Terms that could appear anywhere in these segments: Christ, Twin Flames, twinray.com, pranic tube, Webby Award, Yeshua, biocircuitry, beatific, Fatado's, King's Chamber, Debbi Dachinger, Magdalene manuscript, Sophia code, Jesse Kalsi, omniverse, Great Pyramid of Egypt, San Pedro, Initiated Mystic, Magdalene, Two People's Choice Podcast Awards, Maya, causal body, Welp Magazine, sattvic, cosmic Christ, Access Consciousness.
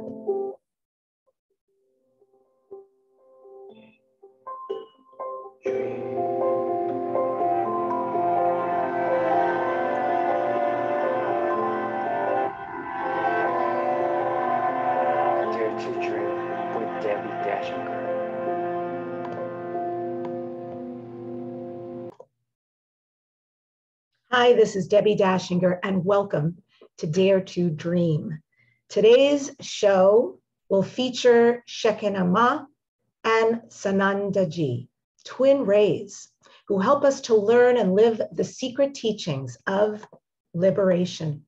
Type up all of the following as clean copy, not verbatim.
Hi, this is Debbi Dachinger, and welcome to Dare to Dream. Today's show will feature Shekinah Ma and Sanandaji, twin rays, who help us to learn and live the secret teachings of liberation.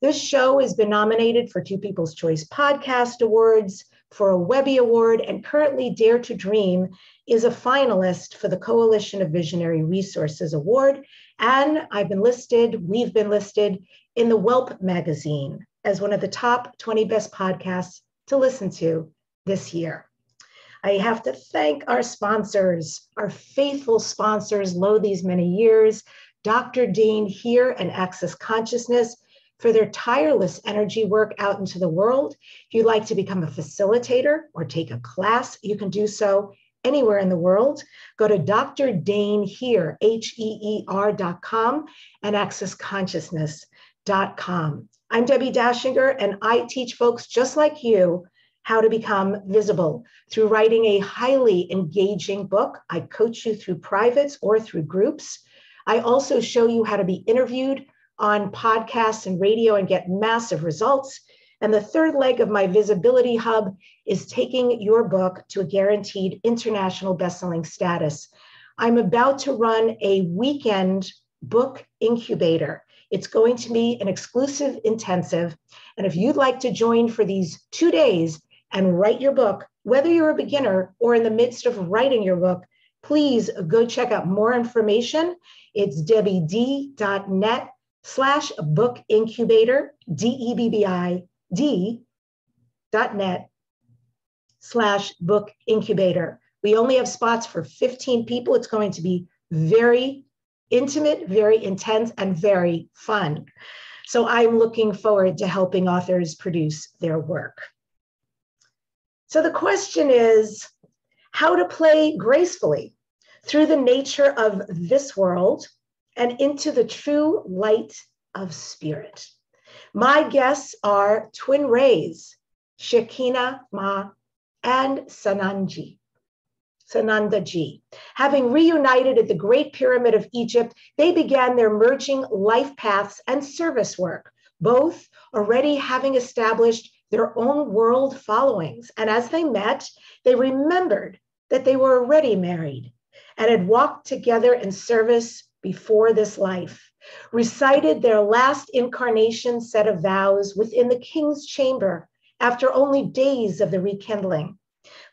This show has been nominated for Two People's Choice Podcast Awards, for a Webby Award, and currently Dare to Dream is a finalist for the Coalition of Visionary Resources Award. And we've been listed in the Welp Magazine as one of the top 20 best podcasts to listen to this year. I have to thank our sponsors, our faithful sponsors, these many years, Dr. Dane here and Access Consciousness, for their tireless energy work out into the world. If you'd like to become a facilitator or take a class, you can do so anywhere in the world. Go to drdanehere, H-E-E-R.com and accessconsciousness.com. I'm Debbi Dachinger, and I teach folks just like you how to become visible through writing a highly engaging book. I coach you through privates or through groups. I also show you how to be interviewed on podcasts and radio and get massive results. And the third leg of my visibility hub is taking your book to a guaranteed international bestselling status. I'm about to run a weekend book incubator. It's going to be an exclusive intensive. And if you'd like to join for these 2 days and write your book, whether you're a beginner or in the midst of writing your book, please go check out more information. It's DebbiD.net/book incubator, DebbiD.net/book incubator. We only have spots for 15 people. It's going to be very intimate, very intense, and very fun. So I'm looking forward to helping authors produce their work. So the question is how to play gracefully through the nature of this world and into the true light of spirit. My guests are twin rays, Shekinah Ma and Sanandaji. Having reunited at the Great Pyramid of Egypt, they began their merging life paths and service work, both already having established their own world followings. And as they met, they remembered that they were already married and had walked together in service before this life, recited their last incarnation set of vows within the king's chamber after only days of the rekindling,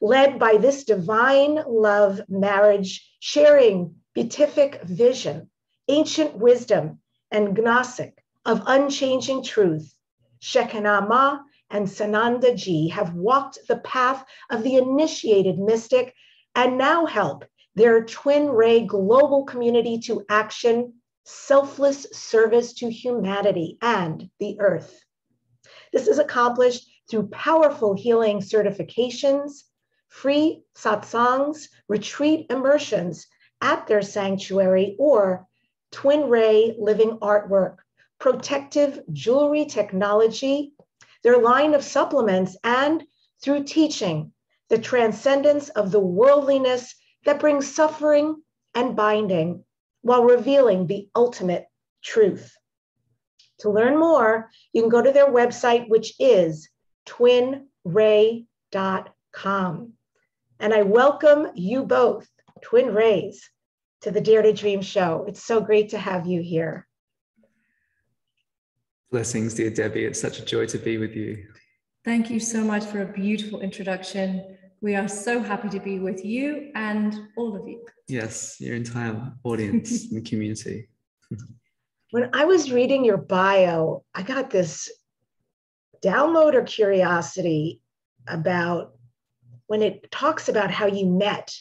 led by this divine love marriage, sharing beatific vision, ancient wisdom, and Gnostic of unchanging truth. Shekinah Ma and Sanandaji have walked the path of the initiated mystic and now help their twin ray global community to action, selfless service to humanity and the earth. This is accomplished through powerful healing certifications, free satsangs, retreat immersions at their sanctuary or twin ray living artwork, protective jewelry technology, their line of supplements, and through teaching the transcendence of the worldliness that brings suffering and binding while revealing the ultimate truth. To learn more, you can go to their website, which is twinray.com. And I welcome you both, twin rays, to the Dare to Dream show. It's so great to have you here. Blessings, dear Debbi. It's such a joy to be with you. Thank you so much for a beautiful introduction. We are so happy to be with you and all of you. Yes, your entire audience and community. When I was reading your bio, I got this download or curiosity about when it talks about how you met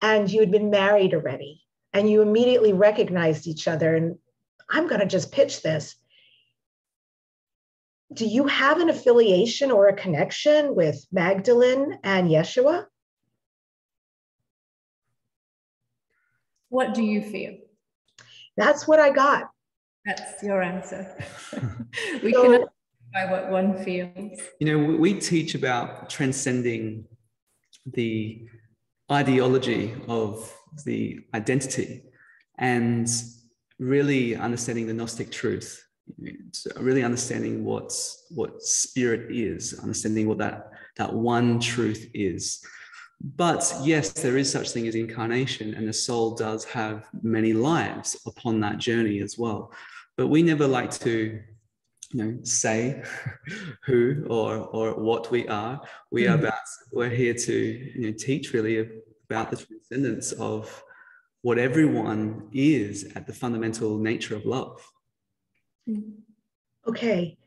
and you had been married already and you immediately recognized each other. And I'm going to just pitch this. do you have an affiliation or a connection with Magdalene and Yeshua? What do you feel? That's what I got. That's your answer. We so, cannot by what one feels. You know, we teach about transcending the ideology of the identity and really understanding the Gnostic truth, really understanding what spirit is, understanding what that one truth is. But yes, there is such thing as incarnation, and the soul does have many lives upon that journey as well. But we never like to, you know, say who or what we are. We're here to, you know, teach really about the transcendence of what everyone is at the fundamental nature of love. Okay,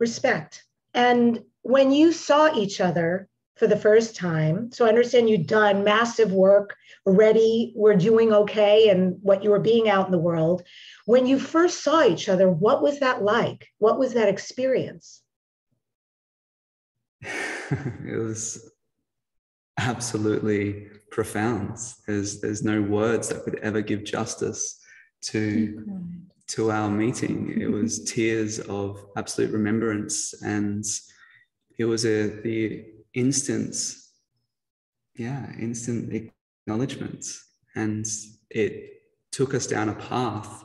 respect. And when you saw each other for the first time, so I understand you'd done massive work already, we're doing okay, and what you were being out in the world. When you first saw each other, what was that like? What was that experience? It was absolutely profound. There's no words that could ever give justice to our meeting. It was tears of absolute remembrance, and it was the instant acknowledgement, and it took us down a path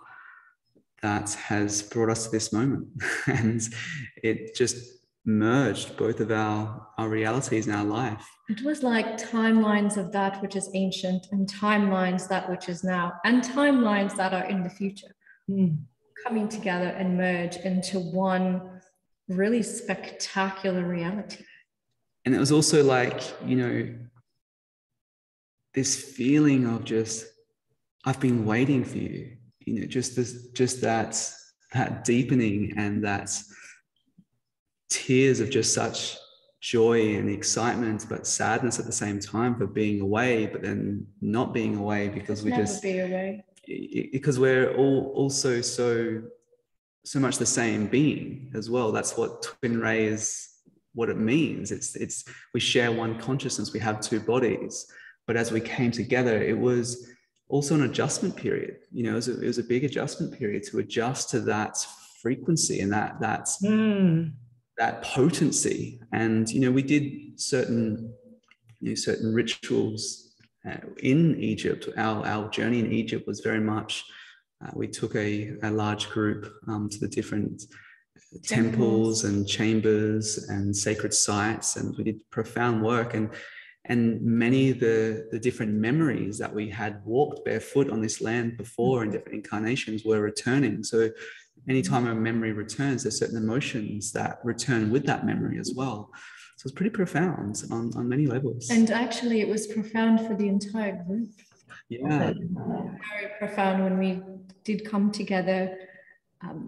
that has brought us to this moment. And it just merged both of our realities in our life. It was like timelines of that which is ancient, and timelines that which is now, and timelines that are in the future, coming together and merge into one really spectacular reality. And it was also like, you know, this feeling of just, I've been waiting for you, you know, that deepening and that tears of just such joy and excitement, but sadness at the same time for being away, but then not being away because we just be away. Because we're all also so much the same being as well. That's what Twin Ray is. What it means, it's we share one consciousness, we have two bodies. But as we came together, it was also an adjustment period. You know, it was a big adjustment period to adjust to that frequency and that potency. And you know, we did certain rituals in Egypt. Our journey in Egypt was very much we took a large group to the different temples and chambers and sacred sites, and we did profound work, and many of the different memories that we had walked barefoot on this land before in different incarnations were returning. So anytime a memory returns, there's certain emotions that return with that memory as well. So it's pretty profound on many levels. And actually it was profound for the entire group. Yeah. Very profound when we did come together.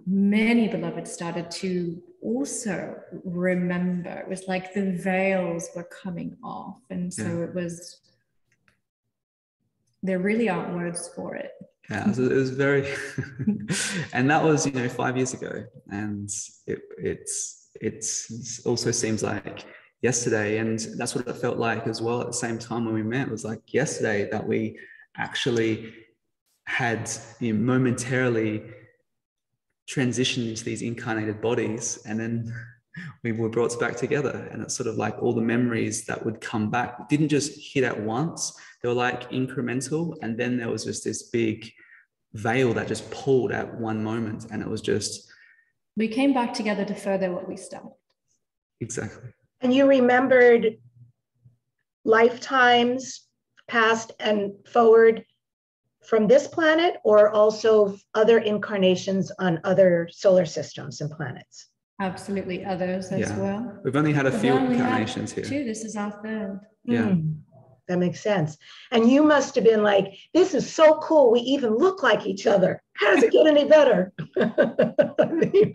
Many beloveds started to also remember. It was like the veils were coming off, and so It was, there really aren't words for it. Yeah, so it was very and that was, you know, 5 years ago, and it's also seems like yesterday, and that's what it felt like as well at the same time when we met. It was like yesterday that we actually had, you know, momentarily transitioned into these incarnated bodies, and then we were brought back together. And it's sort of like all the memories that would come back didn't just hit at once, they were like incremental, and then there was just this big veil that just pulled at one moment, and it was just, we came back together to further what we started. Exactly. And you remembered lifetimes past and forward from this planet, or also other incarnations on other solar systems and planets? Absolutely, others as well. We've only had a few incarnations here. Two. This is our third. Yeah. That makes sense. And you must have been like, this is so cool. We even look like each other. How does it get any better? I mean,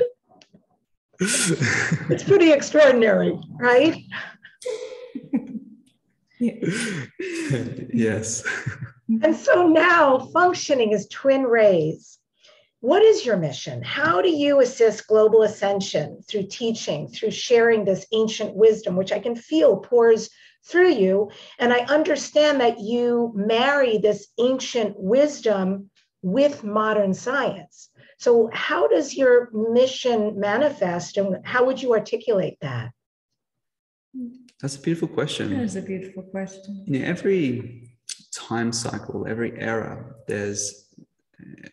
it's pretty extraordinary, right? Yes. And so now functioning as Twin Rays, What is your mission? How do you assist global ascension through teaching, through sharing this ancient wisdom, which I can feel pours through you? And I understand that you marry this ancient wisdom with modern science. So how does your mission manifest, and how would you articulate that? That's a beautiful question. That is a beautiful question. In every time cycle, every era, there's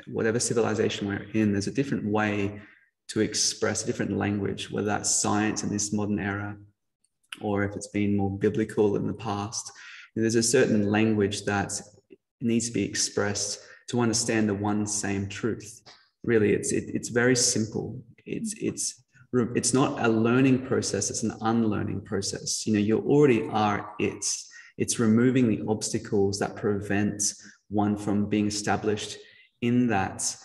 whatever civilization we're in, there's a different way to express a different language, whether that's science in this modern era, or if it's been more biblical in the past. There's a certain language that needs to be expressed to understand the one same truth. Really, it's very simple. It's not a learning process, it's an unlearning process. You know, you already are it. It's removing the obstacles that prevent one from being established in that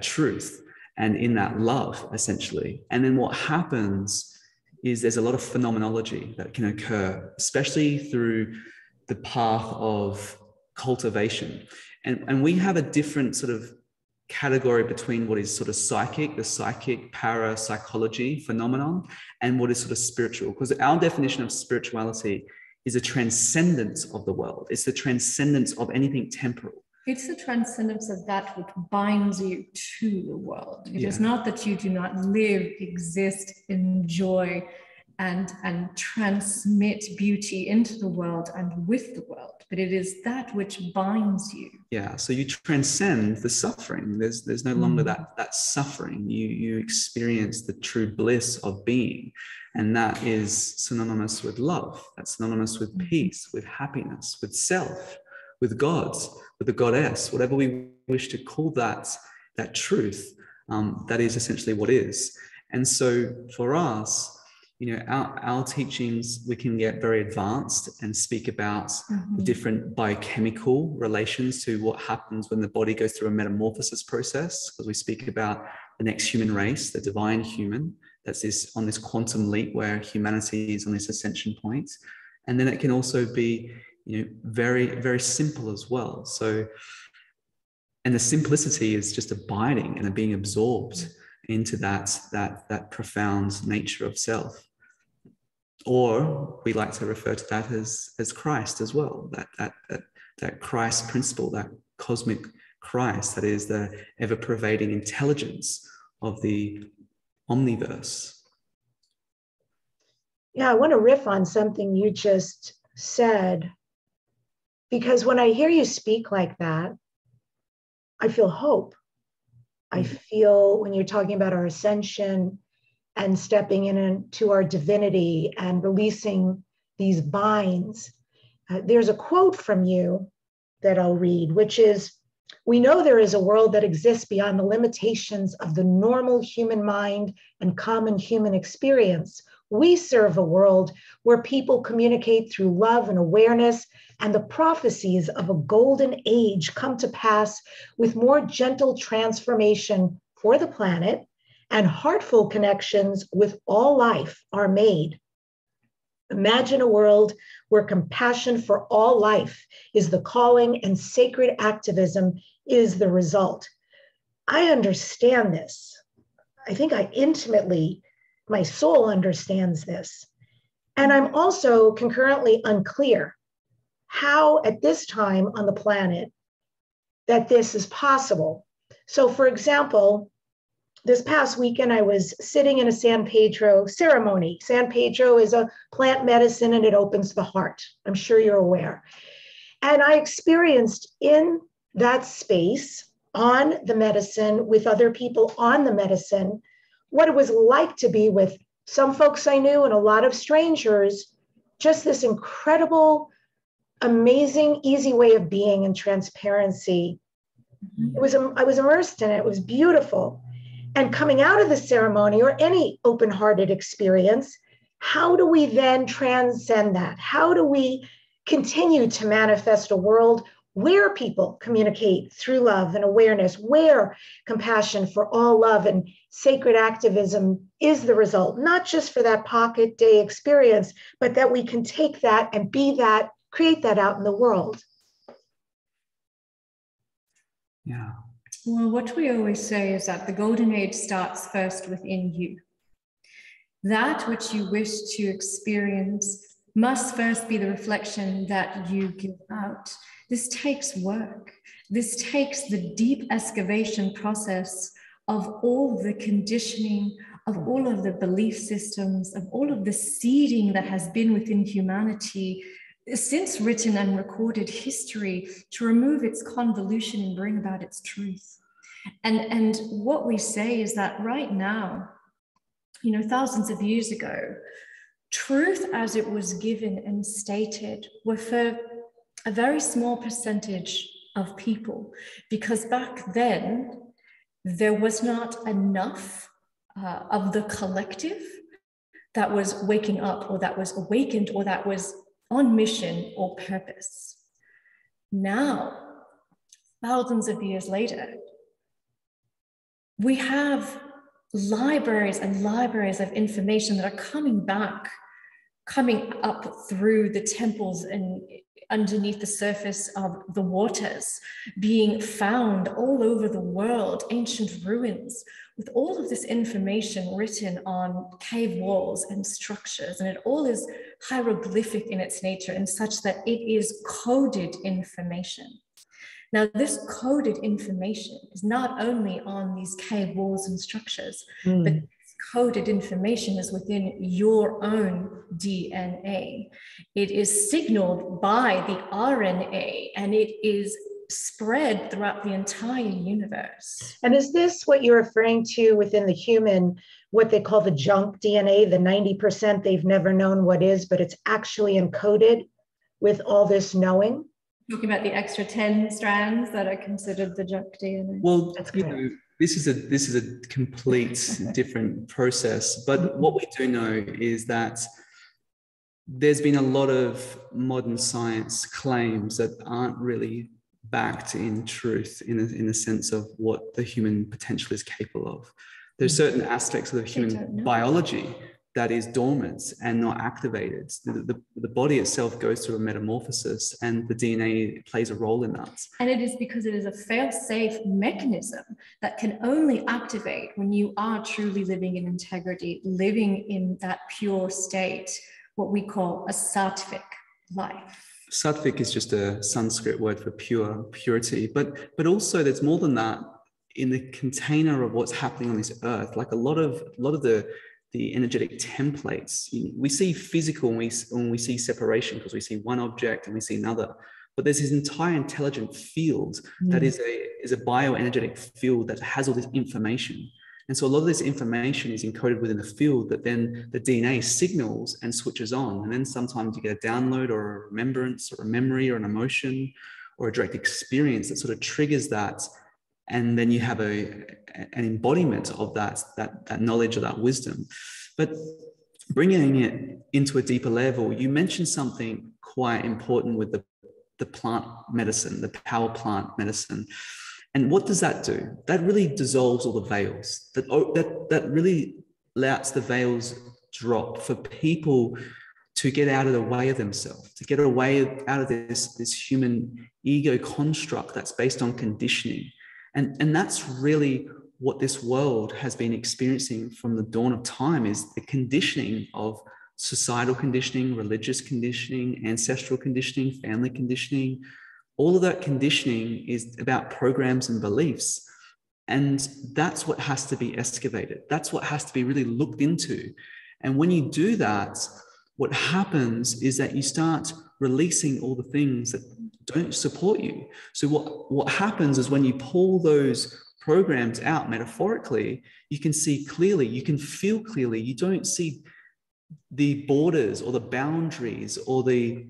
truth and in that love, essentially. And then what happens is there's a lot of phenomenology that can occur, especially through the path of cultivation. And we have a different sort of category between what is sort of psychic, the psychic parapsychology phenomenon, and what is sort of spiritual. Because our definition of spirituality is a transcendence of the world. It's the transcendence of anything temporal. It's the transcendence of that which binds you to the world. It is not that you do not live, exist, enjoy, and transmit beauty into the world and with the world, but it is that which binds you. Yeah, so you transcend the suffering. There's no longer that suffering. You experience the true bliss of being, and that is synonymous with love. That's synonymous with peace, with happiness, with self, with God, with the goddess, whatever we wish to call that truth, that is essentially what is. And so for us, you know, our teachings, we can get very advanced and speak about the different biochemical relations to what happens when the body goes through a metamorphosis process, because we speak about the next human race, the divine human, that's this on this quantum leap where humanity is on this ascension point. And then it can also be, you know, very, very simple as well. So, and the simplicity is just abiding and being absorbed into that profound nature of self. Or we like to refer to that as Christ as well, that Christ principle, that cosmic Christ, that is the ever-pervading intelligence of the omniverse. Yeah, I want to riff on something you just said, because when I hear you speak like that, I feel hope. I feel when you're talking about our ascension and stepping into our divinity and releasing these binds, there's a quote from you that I'll read, which is, "We know there is a world that exists beyond the limitations of the normal human mind and common human experience. We serve a world where people communicate through love and awareness, and the prophecies of a golden age come to pass with more gentle transformation for the planet, and heartful connections with all life are made. Imagine a world where compassion for all life is the calling and sacred activism is the result." I understand this. I think I intimately, my soul understands this. And I'm also concurrently unclear how at this time on the planet that this is possible. So for example, this past weekend, I was sitting in a San Pedro ceremony. San Pedro is a plant medicine and it opens the heart. I'm sure you're aware. And I experienced in that space on the medicine with other people on the medicine, what it was like to be with some folks I knew and a lot of strangers, just this incredible, amazing, easy way of being and transparency. I was immersed in it. It was beautiful. And coming out of the ceremony or any open-hearted experience, how do we then transcend that? How do we continue to manifest a world where people communicate through love and awareness, where compassion for all love and sacred activism is the result, not just for that pocket day experience, but that we can take that and be that, create that out in the world? Yeah. Well, what we always say is that the golden age starts first within you. That which you wish to experience must first be the reflection that you give out. This takes work. This takes the deep excavation process of all the conditioning, of all of the belief systems, of all of the seeding that has been within humanity since written and recorded history, to remove its convolution and bring about its truth. And what we say is that right now, you know, thousands of years ago, truth as it was given and stated were for a very small percentage of people, because back then there was not enough of the collective that was waking up, or that was awakened, or that was on mission or purpose. Now, thousands of years later, we have libraries and libraries of information that are coming up through the temples and underneath the surface of the waters, being found all over the world, ancient ruins, with all of this information written on cave walls and structures. And it all is hieroglyphic in its nature, and such that it is coded information. Now, this coded information is not only on these cave walls and structures, but coded information is within your own DNA. It is signaled by the RNA, and it is spread throughout the entire universe. And is this what you're referring to within the human, what they call the junk DNA, the 90% they've never known what is, but it's actually encoded with all this knowing? Talking about the extra 10 strands that are considered the junk DNA. Well, that's correct. This is a complete different process. But what we do know is that there's been a lot of modern science claims that aren't really backed in truth, in the sense of what the human potential is capable of. There's certain aspects of the human biology that is dormant and not activated. The body itself goes through a metamorphosis, and the DNA plays a role in that. And it is because it is a fail-safe mechanism that can only activate when you are truly living in integrity, living in that pure state, what we call a sattvic life. Sattvic is just a Sanskrit word for pure, purity, but also there's more than that in the container of what's happening on this earth. Like a lot of the energetic templates. We see physical when we see separation, because we see one object and we see another. But there's this entire intelligent field that is a bioenergetic field that has all this information. And so a lot of this information is encoded within the field that then the DNA signals and switches on. And then sometimes you get a download or a remembrance or a memory or an emotion or a direct experience that sort of triggers that. And then you have an embodiment of that knowledge or that wisdom. But bringing it into a deeper level, you mentioned something quite important with the plant medicine, the power plant medicine. And what does that do? That really dissolves all the veils. That really lets the veils drop for people to get out of the way of themselves, to get away out of this human ego construct that's based on conditioning. And that's really what this world has been experiencing from the dawn of time, is the conditioning of societal conditioning, religious conditioning, ancestral conditioning, family conditioning. All of that conditioning is about programs and beliefs. And that's what has to be excavated. That's what has to be really looked into. And when you do that, what happens is that you start releasing all the things that don't support you. So what happens is, when you pull those programs out metaphorically, you can see clearly, you can feel clearly, you don't see the borders or the boundaries or the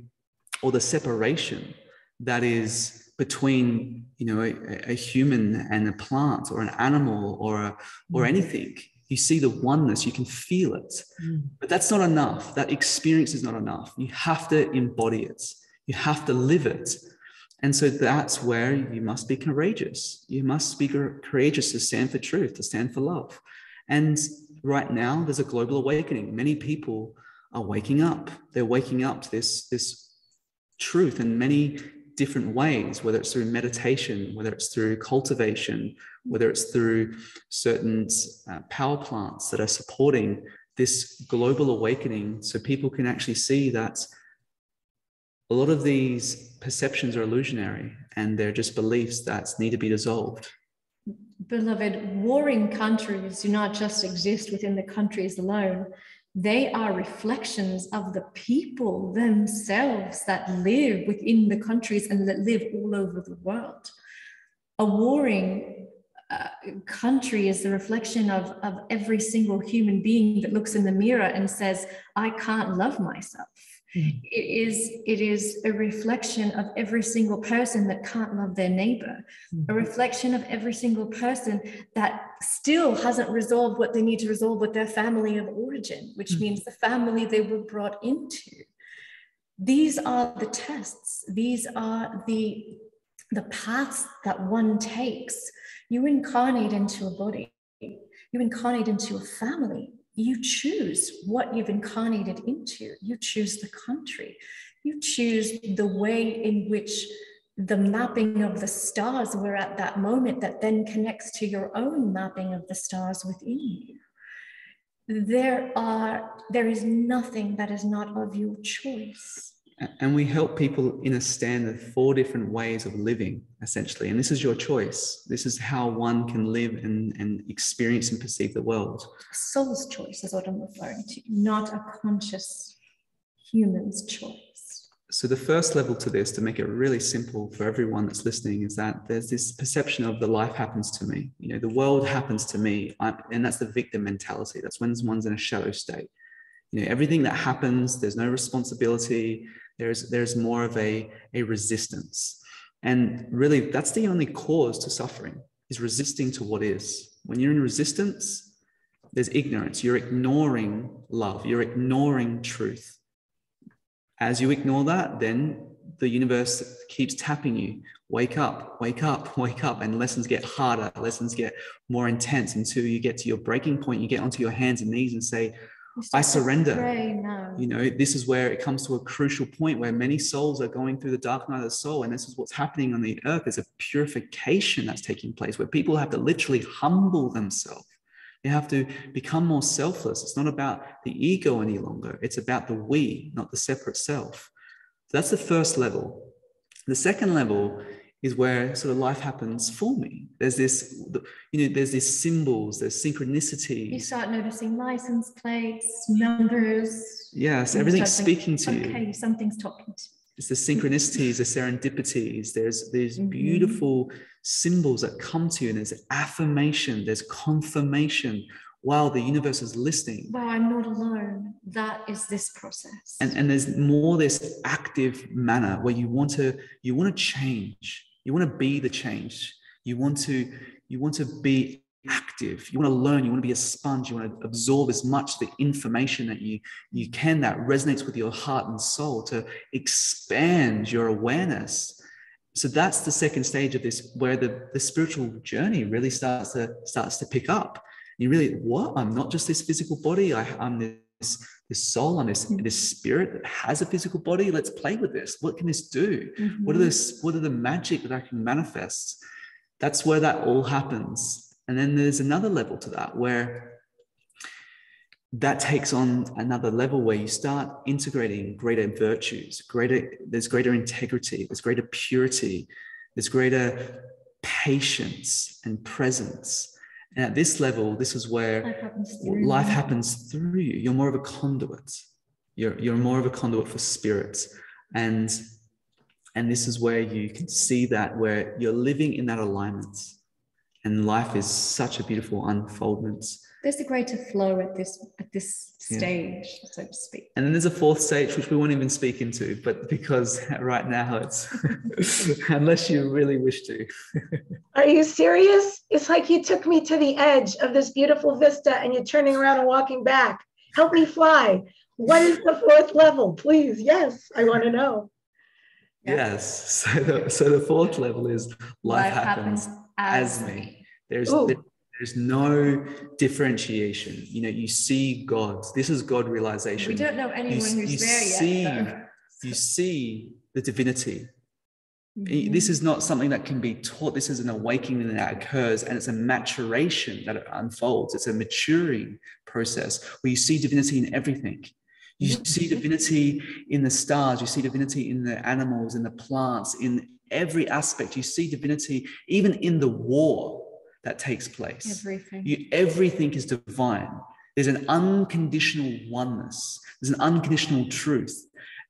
separation that is between, you know, a human and a plant or an animal or anything. You see the oneness, you can feel it, but that's not enough. That experience is not enough. You have to embody it. You have to live it. And so that's where you must be courageous. You must be courageous to stand for truth, to stand for love. And right now, there's a global awakening. Many people are waking up. They're waking up to this truth, and many different ways, whether it's through meditation, whether it's through cultivation, whether it's through certain power plants that are supporting this global awakening, so people can actually see that a lot of these perceptions are illusionary and they're just beliefs that need to be dissolved. Beloved, warring countries do not just exist within the countries alone. They are reflections of the people themselves that live within the countries and that live all over the world. A warring country is the reflection of every single human being that looks in the mirror and says, I can't love myself. Mm. It is a reflection of every single person that can't love their neighbor, a reflection of every single person that still hasn't resolved what they need to resolve with their family of origin, which means the family they were brought into. These are the tests. These are the paths that one takes. You incarnate into a body. You incarnate into a family. You choose what you've incarnated into. You choose the country. You choose the way in which the mapping of the stars were at that moment that then connects to your own mapping of the stars within you. There is nothing that is not of your choice. And we help people in a standard 4 different ways of living, essentially. And this is your choice. This is how one can live and experience and perceive the world. Soul's choice is what I'm referring to, not a conscious human's choice. So the first level to this, to make it really simple for everyone that's listening, is that there's this perception of the life happens to me. You know, the world happens to me. And that's the victim mentality. That's when one's in a shadow state. You know, everything that happens, there's no responsibility. There's more of a resistance. And really, that's the only cause to suffering, is resisting to what is. When you're in resistance, there's ignorance. You're ignoring love. You're ignoring truth. As you ignore that, then the universe keeps tapping you. Wake up, wake up, wake up. And lessons get harder. Lessons get more intense until you get to your breaking point. You get onto your hands and knees and say, I surrender. You know, this is where it comes to a crucial point where many souls are going through the dark night of the soul. And this is what's happening on the earth. There's a purification that's taking place where people have to literally humble themselves. They have to become more selfless. It's not about the ego any longer. It's about the we, not the separate self. So that's the first level. The second level is where sort of life happens for me. There's this, you know, there's these symbols, there's synchronicity. You start noticing license plates, numbers. Yes, everything's speaking to you. Okay, something's talking to you. It's the synchronicities, the serendipities. There's these beautiful symbols that come to you, and there's affirmation, there's confirmation. Wow, the universe is listening. Wow, I'm not alone. That is this process. And there's more this active manner where you want to change. You want to be the change. You want to be active. You want to learn. You want to be a sponge. You want to absorb as much the information that you can that resonates with your heart and soul to expand your awareness. So that's the second stage of this, where the spiritual journey really starts to pick up. You really, what? I'm not just this physical body. I'm this soul. I'm this spirit that has a physical body. Let's play with this. What can this do? What are the magic that I can manifest? That's where that all happens. And then there's another level to that where that takes on another level where you start integrating greater virtues, there's greater integrity, there's greater purity, there's greater patience and presence. And at this level, this is where life happens through you. You're more of a conduit. You're more of a conduit for spirits. And this is where you can see that, where you're living in that alignment. And life is such a beautiful unfoldment. There's a greater flow at this stage, so to speak. And then there's a fourth stage, which we won't even speak into, but because right now it's, unless you really wish to. Are you serious? It's like you took me to the edge of this beautiful vista and you're turning around and walking back. Help me fly. What is the fourth level, please? Yes, I want to know. Yes. So the fourth level is life happens as me. There's no differentiation. You know, you see God. This is God realization. We don't know anyone who's there yet. You see the divinity. Mm-hmm. This is not something that can be taught. This is an awakening that occurs, and it's a maturation that unfolds. It's a maturing process where you see divinity in everything. You see divinity in the stars. You see divinity in the animals, in the plants, in every aspect. You see divinity even in the war that takes place. Everything. Everything is divine. There's an unconditional oneness. There's an unconditional truth.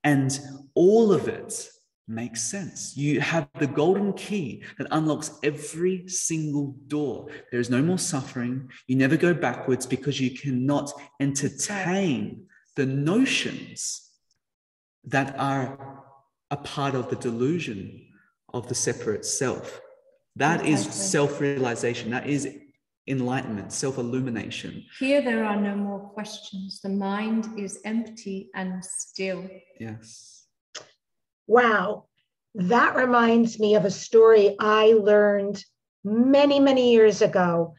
And all of it makes sense. You have the golden key that unlocks every single door. There is no more suffering. You never go backwards because you cannot entertain the notions that are a part of the delusion of the separate self. That is self-realization. That is enlightenment, self-illumination. Here there are no more questions. The mind is empty and still. Yes. Wow. That reminds me of a story I learned many, many years ago.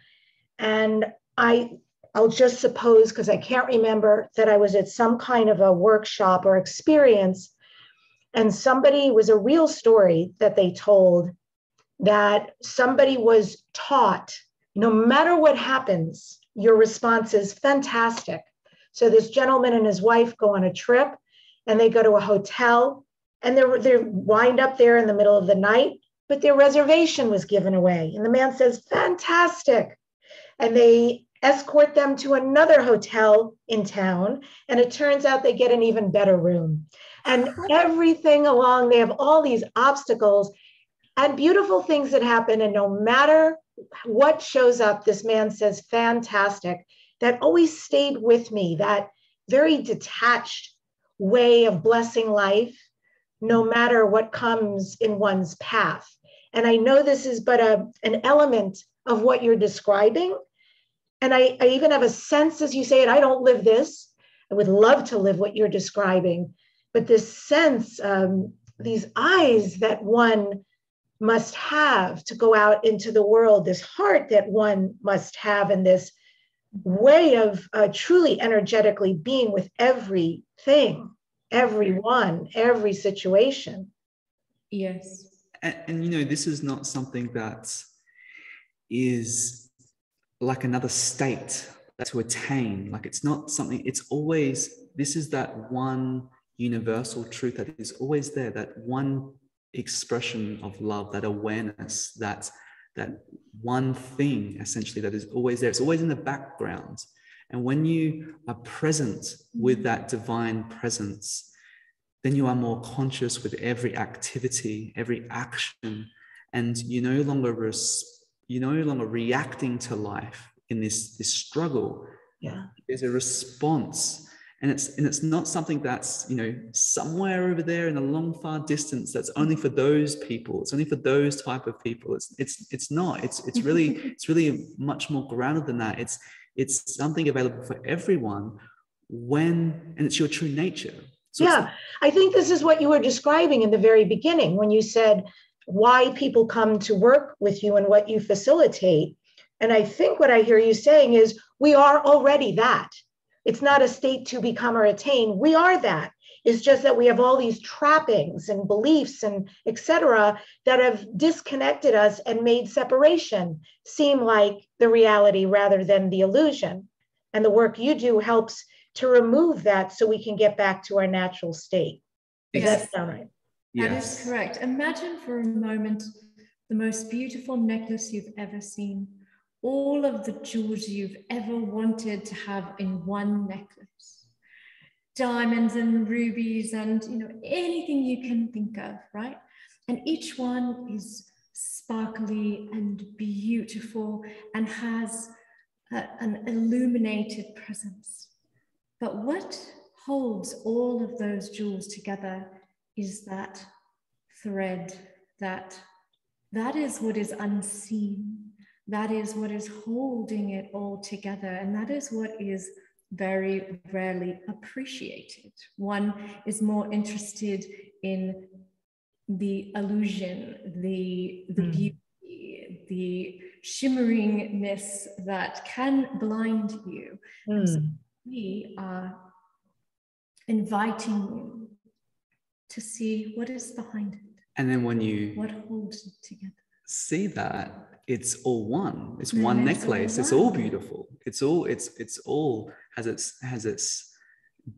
And I'll just suppose, because I can't remember, that I was at some kind of a workshop or experience, and somebody, was a real story that they told, that somebody was taught, no matter what happens, your response is fantastic. So this gentleman and his wife go on a trip, and they go to a hotel, and they wind up there in the middle of the night, but their reservation was given away. And the man says, fantastic. And they escort them to another hotel in town. And it turns out they get an even better room. And everything along, they have all these obstacles and beautiful things that happen. And no matter what shows up, this man says, fantastic. That always stayed with me, that very detached way of blessing life, no matter what comes in one's path. And I know this is but an element of what you're describing. And I even have a sense, as you say it, I don't live this. I would love to live what you're describing. But this sense, these eyes that one must have to go out into the world, this heart that one must have, and this way of truly energetically being with everything, everyone, every situation. Yes. And you know, this is not something that is like another state to attain. Like, it's not something, it's always, this is that one universal truth that is always there, that one expression of love, that awareness, that one thing essentially that is always there. It's always in the background. And when you are present with that divine presence, then you are more conscious with every activity, every action, and you no longer reacting to life in this struggle. Yeah. There's a response, and it's not something that's, you know, somewhere over there in a long, far distance that's only for those people. It's only for those type of people. It's really much more grounded than that. It's something available for everyone, and it's your true nature. So yeah, I think this is what you were describing in the very beginning when you said why people come to work with you and what you facilitate. And I think what I hear you saying is we are already that. It's not a state to become or attain. We are that. It's just that we have all these trappings and beliefs and et cetera that have disconnected us and made separation seem like the reality rather than the illusion. And the work you do helps to remove that so we can get back to our natural state. Does that sound right? Yes. That is correct. Imagine for a moment the most beautiful necklace you've ever seen, all of the jewels you've ever wanted to have in one necklace, diamonds and rubies and, you know, anything you can think of, right? And each one is sparkly and beautiful and has an illuminated presence. But what holds all of those jewels together is that thread, that is what is unseen, that is what is holding it all together, and that is what is very rarely appreciated. One is more interested in the illusion, the beauty, the shimmeringness that can blind you. And so we are inviting you to see what is behind it, And then when you what holds it together? See that it's all one. It's one necklace. It's all beautiful. It's all has its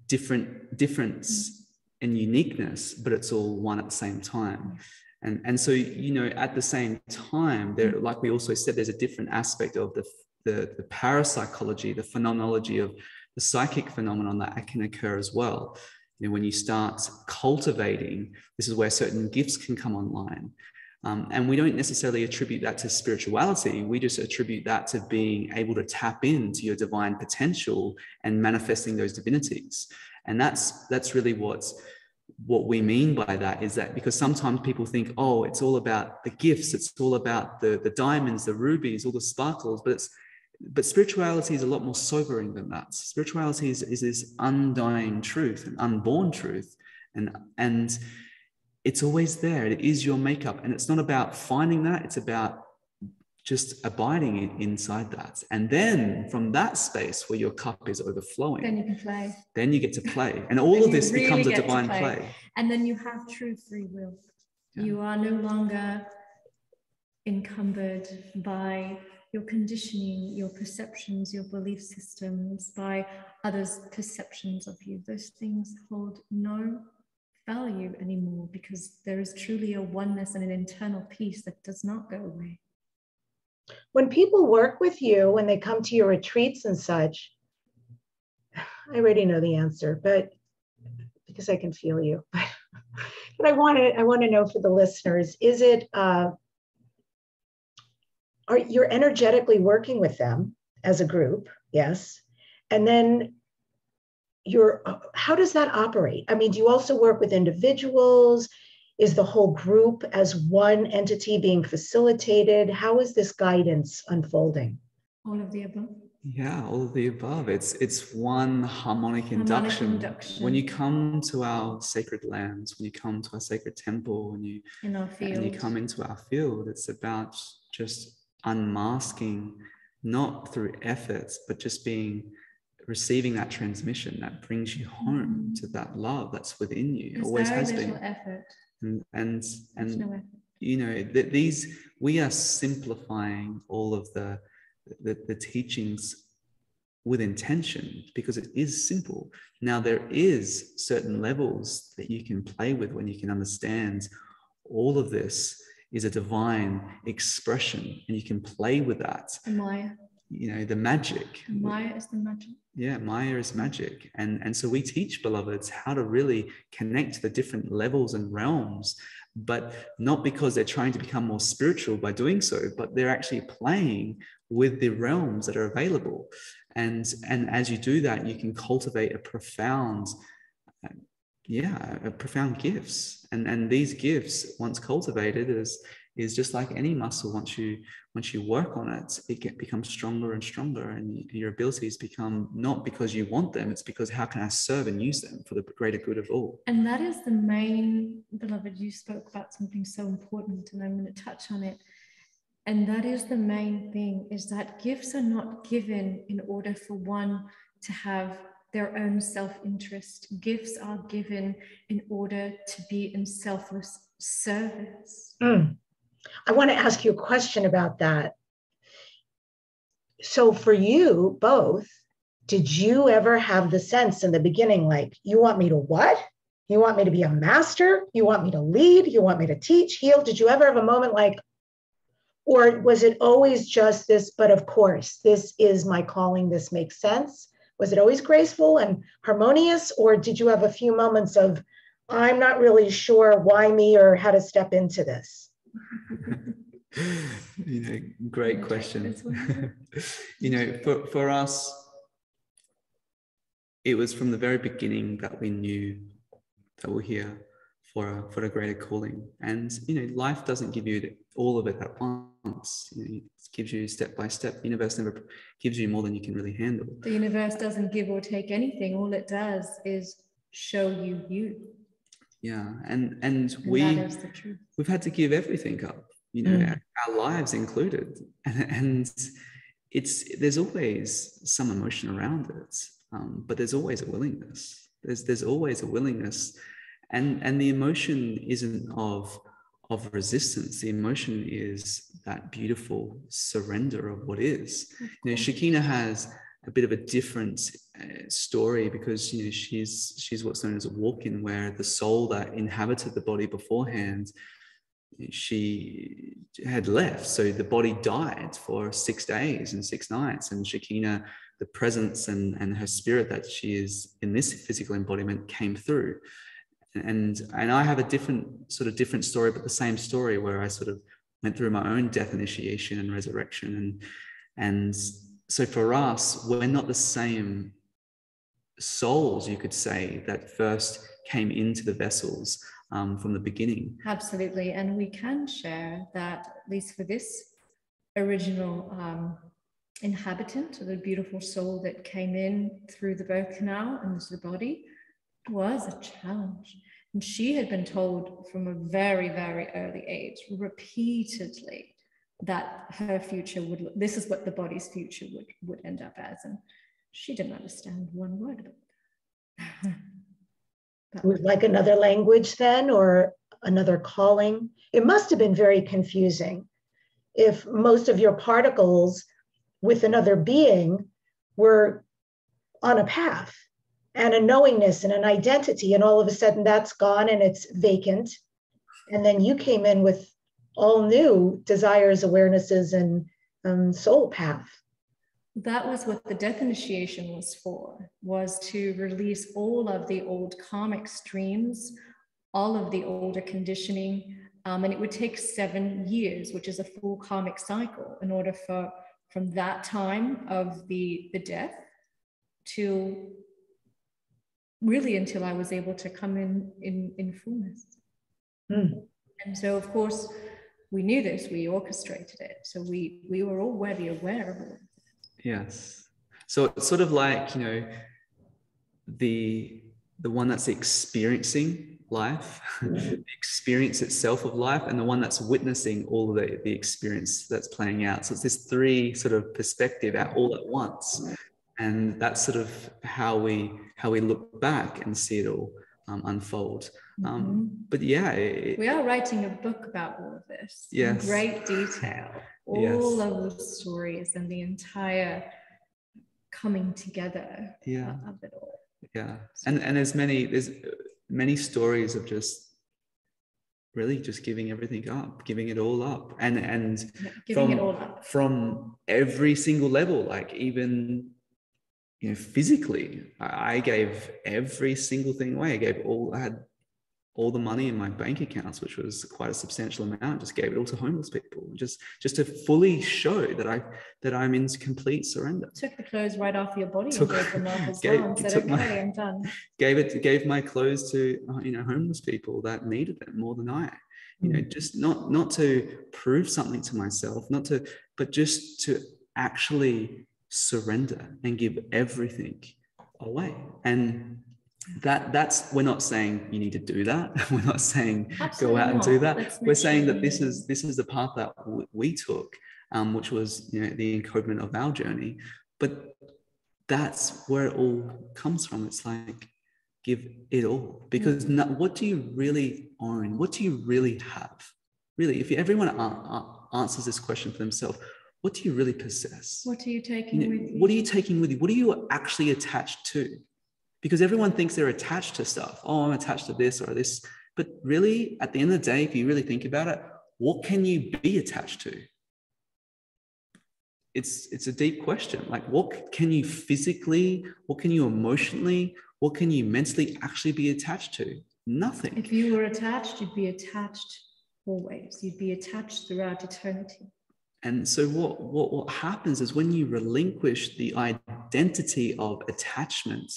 difference and uniqueness, but it's all one at the same time. And so, you know, at the same time, there, like we also said, there's a different aspect of the parapsychology, the phenomenology of the psychic phenomenon that can occur as well. You know, when you start cultivating, this is where certain gifts can come online. And we don't necessarily attribute that to spirituality. We just attribute that to being able to tap into your divine potential and manifesting those divinities. And that's really what we mean by that, is that because sometimes people think, oh, it's all about the gifts. It's all about the diamonds, the rubies, all the sparkles. But spirituality is a lot more sobering than that. Spirituality is this undying truth, an unborn truth. And it's always there. It is your makeup. And it's not about finding that. It's about just abiding inside that. And then from that space where your cup is overflowing, then you can play. Then you get to play. And all of this really becomes a divine play. And then you have true free will. Yeah. You are no longer encumbered by your conditioning, your perceptions, your belief systems, by others' perceptions of you. Those things hold no value anymore, because there is truly a oneness and an internal peace that does not go away. When people work with you, when they come to your retreats and such, I already know the answer, but because I can feel you. But I want to know for the listeners, is it you're energetically working with them as a group, yes, and then how does that operate? I mean, do you also work with individuals? Is the whole group as one entity being facilitated? How is this guidance unfolding? All of the above. Yeah, all of the above. It's one harmonic induction. When you come to our sacred lands, when you come to our sacred temple, when you come into our field, it's about just unmasking, not through efforts, but just being receiving that transmission that brings you home to that love that's within you. It always has been. There's very little effort. And no effort. You know, we are simplifying all of the teachings with intention, because it is simple. Now, there is certain levels that you can play with when you can understand all of this is a divine expression, and you can play with that. And Maya. You know, the magic. Maya is the magic. Yeah, Maya is magic. And so we teach beloveds how to really connect the different levels and realms, but not because they're trying to become more spiritual by doing so, but they're actually playing with the realms that are available. And as you do that, you can cultivate profound gifts. And these gifts, once cultivated, is just like any muscle. Once you work on it, becomes stronger and stronger, and your abilities become, not because you want them, it's because how can I serve and use them for the greater good of all? And that is the main, beloved, you spoke about something so important, and I'm going to touch on it. And that is the main thing, is that gifts are not given in order for one to have their own self-interest. Gifts are given in order to be in selfless service. Mm. I want to ask you a question about that. So for you both, did you ever have the sense in the beginning, like, you want me to what? You want me to be a master? You want me to lead? You want me to teach, heal? Did you ever have a moment like, or was it always just this, but of course, this is my calling, this makes sense? Was it always graceful and harmonious? Or did you have a few moments of, I'm not really sure why me or how to step into this? You know, great question. You know, for us, it was from the very beginning that we knew that we're here for a greater calling. And, you know, life doesn't give you all of it at once. You know, it gives you step by step. The universe never gives you more than you can really handle. The universe doesn't give or take anything. All it does is show you. Yeah, and we've had to give everything up, you know, our lives included, and there's always some emotion around it, but there's always a willingness. There's always a willingness, and the emotion isn't of of resistance, the emotion is that beautiful surrender of what is. You know, Shekinah has a bit of a different story because, you know, she's what's known as a walk-in, where the soul that inhabited the body beforehand, she had left. So the body died for 6 days and 6 nights, and Shekinah, the presence and her spirit that she is in this physical embodiment, came through. And I have a different story, but the same story, where I sort of went through my own death initiation and resurrection. And so for us, we're not the same souls, you could say, that first came into the vessels from the beginning. Absolutely. And we can share that, at least for this original inhabitant, the beautiful soul that came in through the birth canal and into the body, was a challenge. And she had been told from a very, very early age, repeatedly, that her future would, this is what the body's future would end up as. And she didn't understand one word of it. It was like another language then, or another calling. It must have been very confusing if most of your particles with another being were on a path and a knowingness and an identity, and all of a sudden that's gone and it's vacant. And then you came in with all new desires, awarenesses, and soul path. That was what the death initiation was for, was to release all of the old karmic streams, all of the older conditioning, and it would take 7 years, which is a full karmic cycle, in order for, from that time of the death to really until I was able to come in fullness. Mm. And so, of course, we knew this, we orchestrated it. So we were already aware of it. Yes. So it's sort of like, you know, the one that's experiencing life, the experience itself of life, and the one that's witnessing all of the experience that's playing out. So it's this three sort of perspective at all at once. And that's sort of how we look back and see it all unfold. But yeah, we are writing a book about all of this. Yes. In great detail. All of the stories and the entire coming together of it all. Yeah. And there's many stories of just really just giving everything up, giving it all up, and giving it all up from every single level, like even, you know, physically, I gave every single thing away. I had all the money in my bank accounts, which was quite a substantial amount, just gave it all to homeless people, just to fully show that I'm in complete surrender. Took the clothes right off your body and gave them off as well, and said, "Okay, I'm done." Gave my clothes to homeless people that needed them more than I. You know, just not to prove something to myself, but just to actually surrender and give everything away. And that's, we're not saying you need to do that, we're not saying absolutely go out and do that. We're saying that this is the path that we took, which was, you know, the encodement of our journey. But that's where it all comes from. It's like, give it all, because what do you really own? What do you really have? Really, if everyone answers this question for themselves, what do you really possess? What are you taking with you? What are you taking with you? What are you actually attached to? Because everyone thinks they're attached to stuff. Oh, I'm attached to this or this. But really, at the end of the day, if you really think about it, what can you be attached to? It's a deep question. Like, what can you physically, what can you emotionally, what can you mentally actually be attached to? Nothing. If you were attached, you'd be attached always. You'd be attached throughout eternity. And so what happens is, when you relinquish the identity of attachment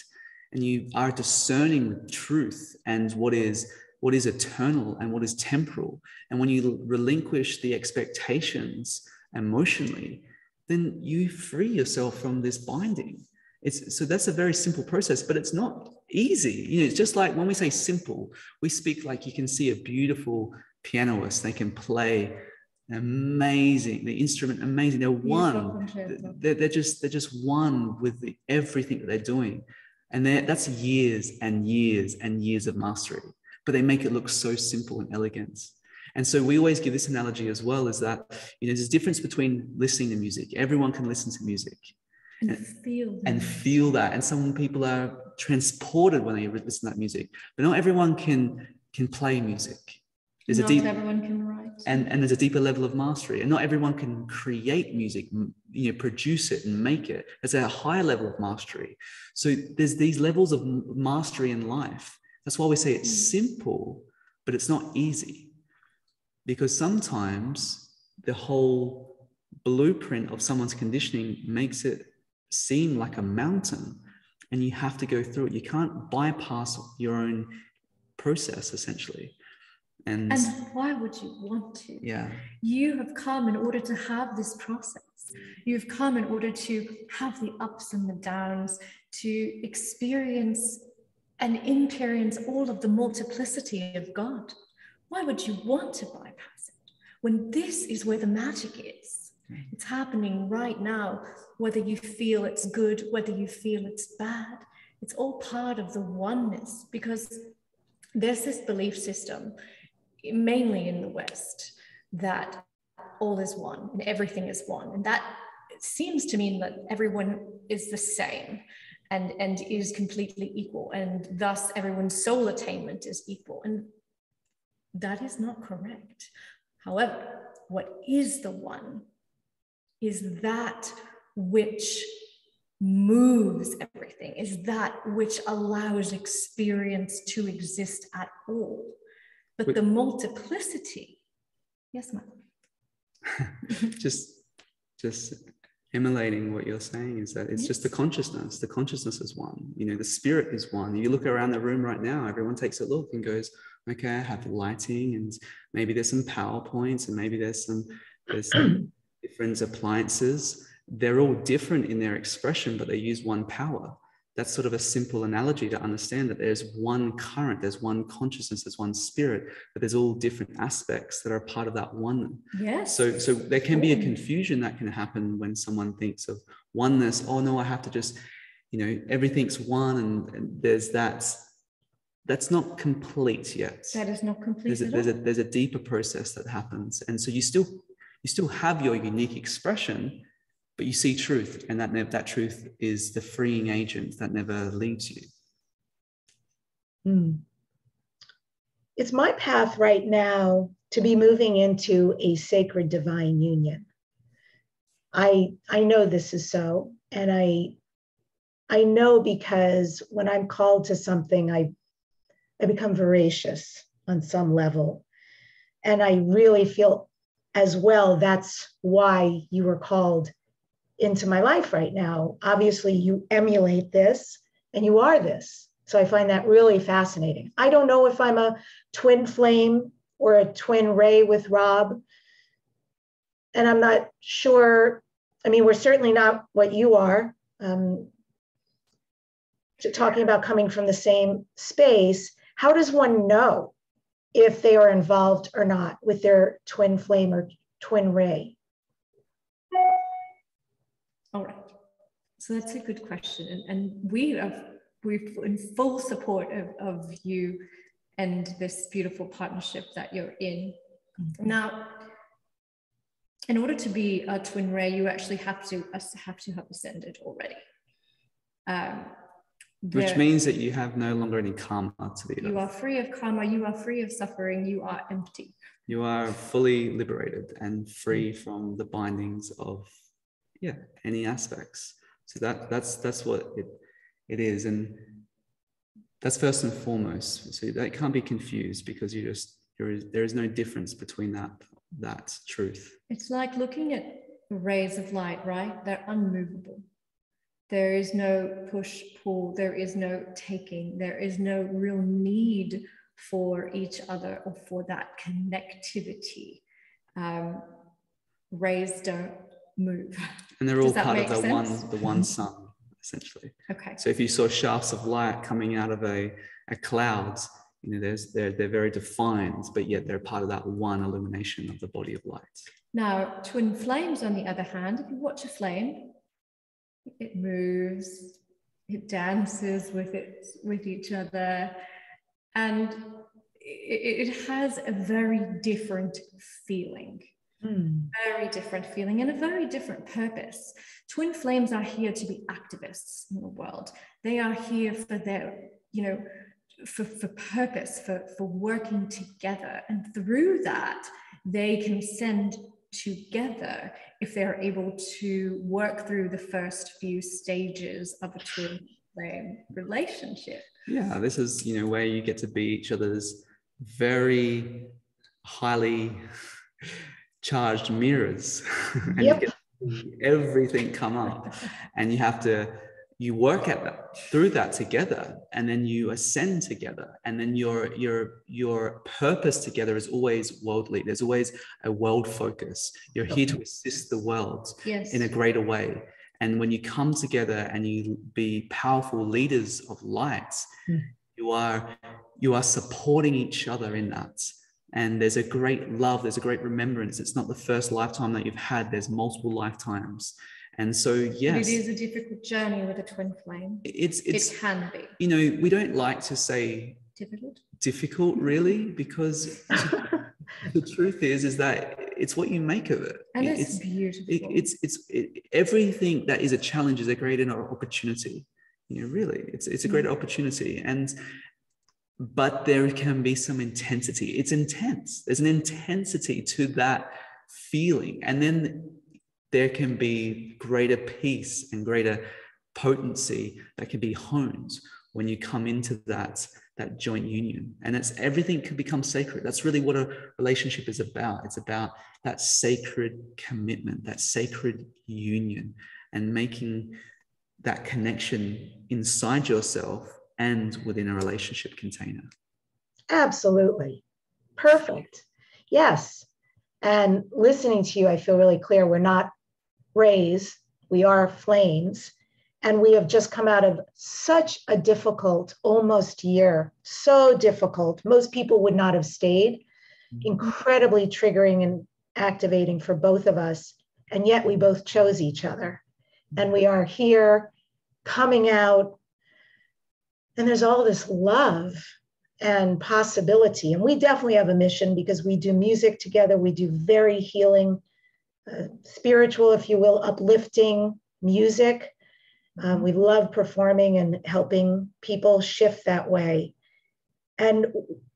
and you are discerning with truth and what is eternal and what is temporal, and when you relinquish the expectations emotionally, then you free yourself from this binding. So that's a very simple process, but it's not easy. You know, it's just like when we say simple, we speak like you can see a beautiful pianist, they can play amazing, the instrument amazing, they're one, they're just one with everything that they're doing, and that's years and years and years of mastery, but they make it look so simple and elegant. And so we always give this analogy as well, is that, you know, there's a difference between listening to music. Everyone can listen to music and feel that. And some people are transported when they listen to that music, but not everyone can play music. There's not everyone can write. And there's a deeper level of mastery. And not everyone can create music, you know, produce it and make it. It's a higher level of mastery. So there's these levels of mastery in life. That's why we say it's simple, but it's not easy. Because sometimes the whole blueprint of someone's conditioning makes it seem like a mountain, and you have to go through it. You can't bypass your own process, essentially. And why would you want to? Yeah. You have come in order to have this process. You've come in order to have the ups and the downs, to experience and experience all of the multiplicity of God. Why would you want to bypass it when this is where the magic is? It's happening right now, whether you feel it's good, whether you feel it's bad. It's all part of the oneness, because there's this belief system, mainly in the West, that all is one and everything is one. And that seems to mean that everyone is the same and is completely equal. And thus everyone's soul attainment is equal. And that is not correct. However, what is the one is that which moves everything, is that which allows experience to exist at all. But the multiplicity, yes, ma'am. just emulating what you're saying is that it's just the consciousness. The consciousness is one. You know, the spirit is one. You look around the room right now, everyone takes a look and goes, okay, I have lighting, and maybe there's some PowerPoints, and maybe there's some different appliances. They're all different in their expression, but they use one power. That's sort of a simple analogy to understand that there's one current, there's one consciousness, there's one spirit, but there's all different aspects that are part of that one. Yes. So there can be a confusion that can happen when someone thinks of oneness. Oh no, I have to just, you know, everything's one, and there's that. That's not complete yet. That is not complete. There's a deeper process that happens, and so you still have your unique expression. But you see truth, and that truth is the freeing agent that never leaves you. It's my path right now to be moving into a sacred divine union. I know this is so, and I know because when I'm called to something, I become voracious on some level, and I really feel as well that's why you were called into my life right now. Obviously, you emulate this and you are this. So I find that really fascinating. I don't know if I'm a twin flame or a twin ray with Rob. And I'm not sure. I mean, we're certainly not what you are. Talking about coming from the same space, how does one know if they are involved or not with their twin flame or twin ray? All right, so that's a good question, and we're in full support of you and this beautiful partnership that you're in. Now, in order to be a twin ray, you actually have to have ascended already, which means that you have no longer any karma to the earth. You are free of karma. You are free of suffering. You are empty. You are fully liberated and free from the bindings of any aspects. So that's what it is, and that's first and foremost. So that can't be confused, because there is no difference between that truth. It's like looking at rays of light, right? They're unmovable. There is no push pull. There is no taking. There is no real need for each other or for that connectivity. Rays don't move, and they're all part of the one sun, essentially. Okay, so if you saw shafts of light coming out of a cloud, you know, they're very defined, but yet they're part of that one illumination of the body of light. Now, twin flames, on the other hand, if you watch a flame, it moves, it dances with each other, and it has a very different feeling. Very different feeling and a very different purpose. Twin flames are here to be activists in the world. They are here for their, you know, for purpose, for working together. And through that, they can ascend together if they're able to work through the first few stages of a twin flame relationship. Yeah, this is, you know, where you get to be each other's very highly charged mirrors. And yep. You get everything come up, and you have to, you work at that, through that together, and then you ascend together, and then your purpose together is always worldly. There's always a world focus. You're here to assist the world in a greater way. And when you come together and you be powerful leaders of light, you are supporting each other in that. And there's a great love, there's a great remembrance. It's not the first lifetime that you've had, there's multiple lifetimes. And so, yes. It is a difficult journey with a twin flame. It can be. You know, we don't like to say difficult really, because the truth is that it's what you make of it. And it's beautiful. Everything that is a challenge is a great opportunity. You know, really, it's a great opportunity. But there can be some intensity. It's intense. There's an intensity to that feeling. And then there can be greater peace and greater potency that can be honed when you come into that joint union. And it's everything can become sacred. That's really what a relationship is about. It's about that sacred commitment, that sacred union, and making that connection inside yourself and within a relationship container. Absolutely. Perfect. Yes. And listening to you, I feel really clear. We're not rays, we are flames. And we have just come out of such a difficult almost year, so difficult. Most people would not have stayed. Incredibly triggering and activating for both of us. And yet we both chose each other. And we are here coming out. And there's all this love and possibility. And we definitely have a mission, because we do music together. We do very healing, spiritual, if you will, uplifting music. We love performing and helping people shift that way. And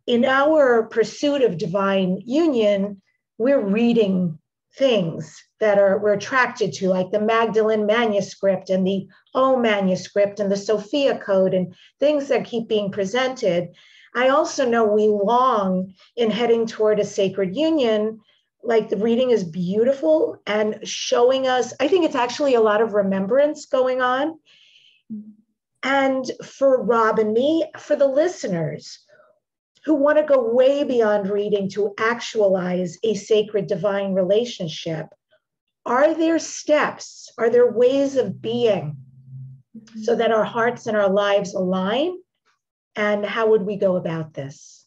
in our pursuit of divine union, we're reading things that we're attracted to, like the Magdalene manuscript and the O manuscript and the Sophia Code and things that keep being presented. I also know we long in heading toward a sacred union, like the reading is beautiful and showing us, I think it's actually a lot of remembrance going on. And for Rob and me, for the listeners who want to go way beyond reading to actualize a sacred divine relationship, are there steps? Are there ways of being so that our hearts and our lives align? And how would we go about this?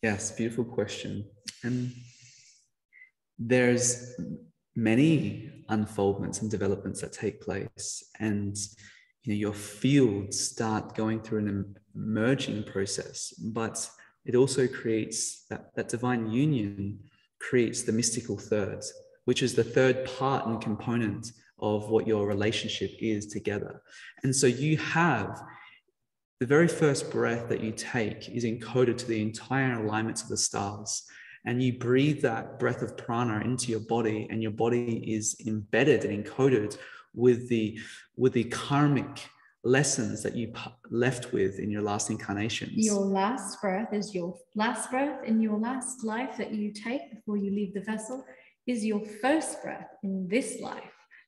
Yes, beautiful question. And there's many unfoldments and developments that take place. And you know, your fields start going through an emerging process, but it also creates that divine union, creates the mystical third, which is the third part and component of what your relationship is together. And so you have the very first breath that you take is encoded to the entire alignment of the stars. And you breathe that breath of prana into your body, and your body is embedded and encoded with the karmic lessons that you left with in your last incarnations. Your last breath is your last breath in your last life that you take before you leave the vessel is your first breath in this life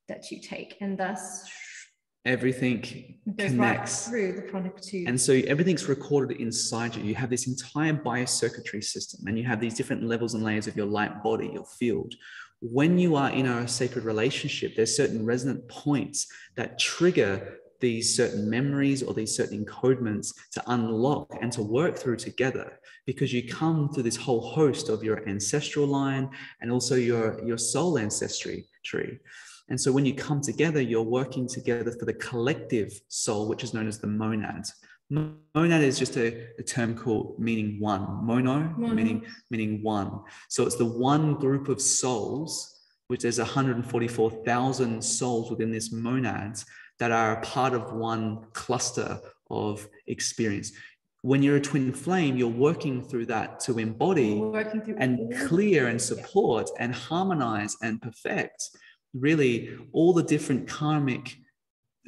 that you take, and thus everything connects right through the pranic tube. And so everything's recorded inside you. You have this entire biocircuitry system, and you have these different levels and layers of your light body, your field. When you are in a sacred relationship, there's certain resonant points that trigger these certain memories or these certain encodements to unlock and to work through together, because you come through this whole host of your ancestral line and also your soul ancestry tree. And so when you come together, you're working together for the collective soul, which is known as the monad. Monad is just a term called meaning one. Mono. meaning one. So it's the one group of souls, which there's 144,000 souls within this monads that are a part of one cluster of experience. When you're a twin flame, you're working through that to embody and clear and support and harmonize and perfect really all the different karmic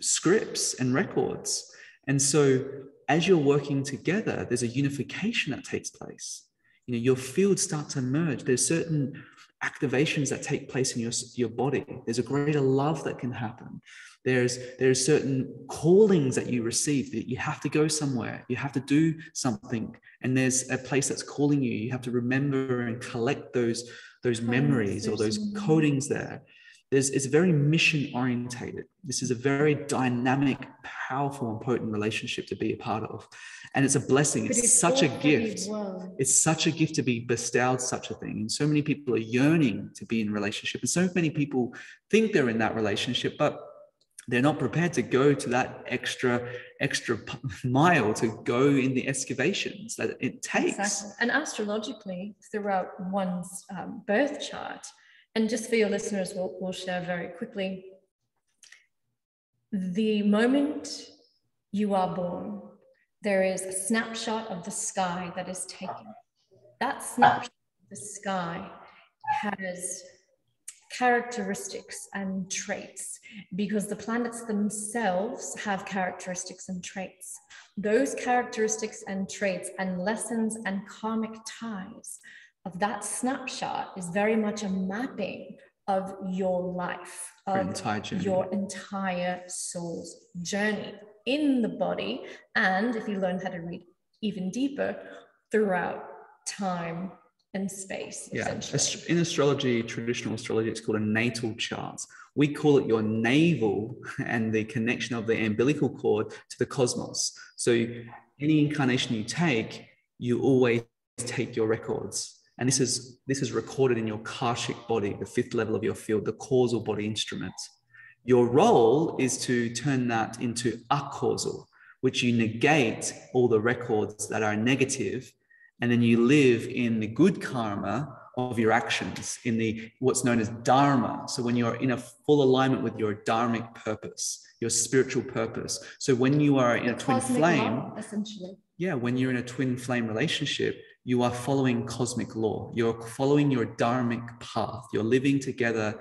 scripts and records. And so as you're working together, there's a unification that takes place. You know, your fields start to merge. There's certain activations that take place in your body. There's a greater love that can happen. There's certain callings that you receive, that you have to go somewhere, you have to do something, and there's a place that's calling you. You have to remember and collect those memories or those codings there. It's very mission orientated. This is a very dynamic, powerful and potent relationship to be a part of. And it's a blessing. It's such a gift. It's such a gift to be bestowed such a thing. And so many people are yearning to be in relationship. And so many people think they're in that relationship, but they're not prepared to go to that extra mile, to go in the excavations that it takes. Exactly. And astrologically, throughout one's birth chart, and just for your listeners, we'll share very quickly. The moment you are born, there is a snapshot of the sky that is taken. That snapshot of the sky has characteristics and traits, because the planets themselves have characteristics and traits. Those characteristics and traits and lessons and karmic ties of that snapshot is very much a mapping of your life, of your entire soul's journey in the body. And if you learn how to read even deeper, throughout time and space. Yeah. In astrology, traditional astrology, it's called a natal chart. We call it your navel and the connection of the umbilical cord to the cosmos. So any incarnation you take, you always take your records. And this is recorded in your Kashic body, the fifth level of your field, the causal body instrument. Your role is to turn that into acausal, which you negate all the records that are negative, and then you live in the good karma of your actions, in the what's known as dharma. So when you're in a full alignment with your dharmic purpose, your spiritual purpose. So when you are in a twin flame, law, essentially. Yeah, when you're in a twin flame relationship, you are following cosmic law. You're following your dharmic path. You're living together,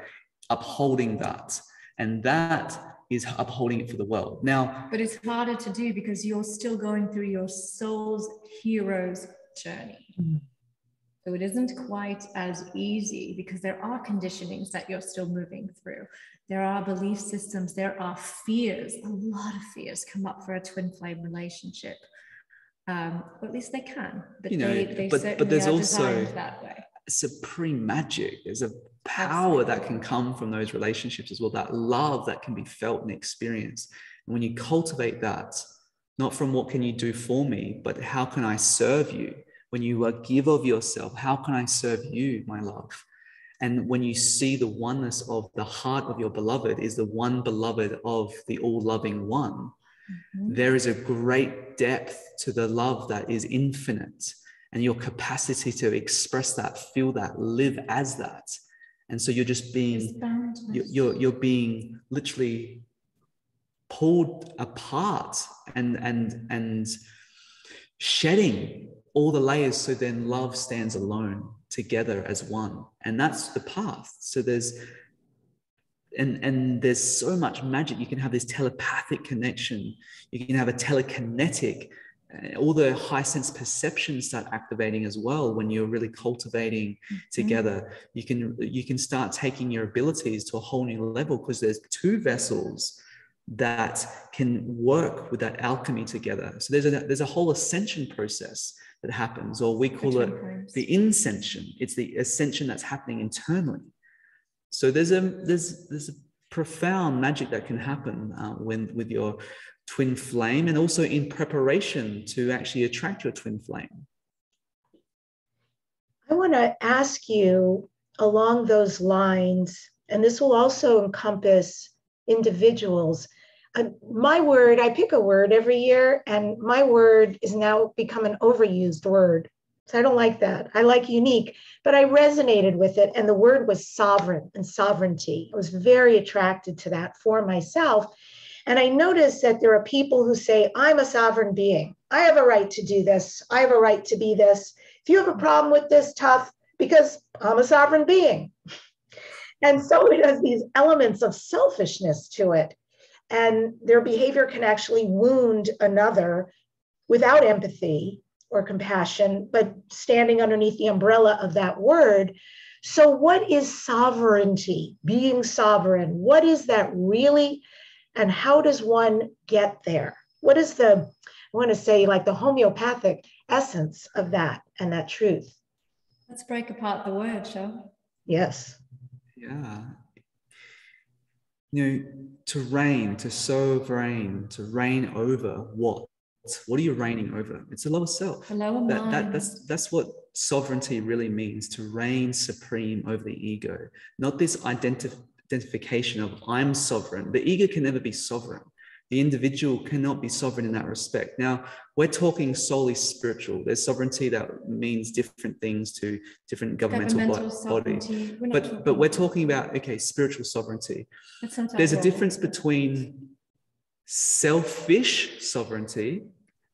upholding that. And that is upholding it for the world. Now, but it's harder to do because you're still going through your soul's hero's journey. So it isn't quite as easy because there are conditionings that you're still moving through. There are belief systems. There are fears. A lot of fears come up for a twin flame relationship. Or at least they can, but you know, but there's also that way. Supreme magic. There's a power that can come from those relationships as well. That love that can be felt and experienced. And when you cultivate that, not from what can you do for me, but how can I serve you? When you give of yourself, how can I serve you, my love? And when you see the oneness of the heart of your beloved is the one beloved of the all-loving one. Mm-hmm. There is a great depth to the love that is infinite, and your capacity to express that, feel that, live as that. And so you're just being, you're being literally pulled apart and shedding all the layers. So then love stands alone together as one, and that's the path. So there's so much magic. You can have this telepathic connection. You can have a telekinetic. All the high sense perceptions start activating as well when you're really cultivating together. You can start taking your abilities to a whole new level because there's two vessels that can work with that alchemy together. So there's a whole ascension process that happens, or we call it the incension. It's the ascension that's happening internally. So there's a profound magic that can happen with your twin flame, and also in preparation to actually attract your twin flame. I want to ask you along those lines, and this will also encompass individuals. My word, I pick a word every year, and my word is now become an overused word. So I don't like that. I like unique, but I resonated with it. And the word was sovereign and sovereignty. I was very attracted to that for myself. And I noticed that there are people who say, I'm a sovereign being. I have a right to do this. I have a right to be this. If you have a problem with this, tough, because I'm a sovereign being. And so it has these elements of selfishness to it. And their behavior can actually wound another without empathy or compassion, but standing underneath the umbrella of that word. So what is sovereignty, being sovereign? What is that really? And how does one get there? What is the, I want to say, like the homeopathic essence of that and that truth? Let's break apart the word, shall we? Yes. Yeah. You know, to reign over what? What are you reigning over? It's a lower self. The lower mind. That's what sovereignty really means, to reign supreme over the ego, not this identification of I'm sovereign. The ego can never be sovereign. The individual cannot be sovereign in that respect. Now, we're talking solely spiritual. There's sovereignty that means different things to different governmental bodies. But we're talking about, okay, spiritual sovereignty. There's a difference between selfish sovereignty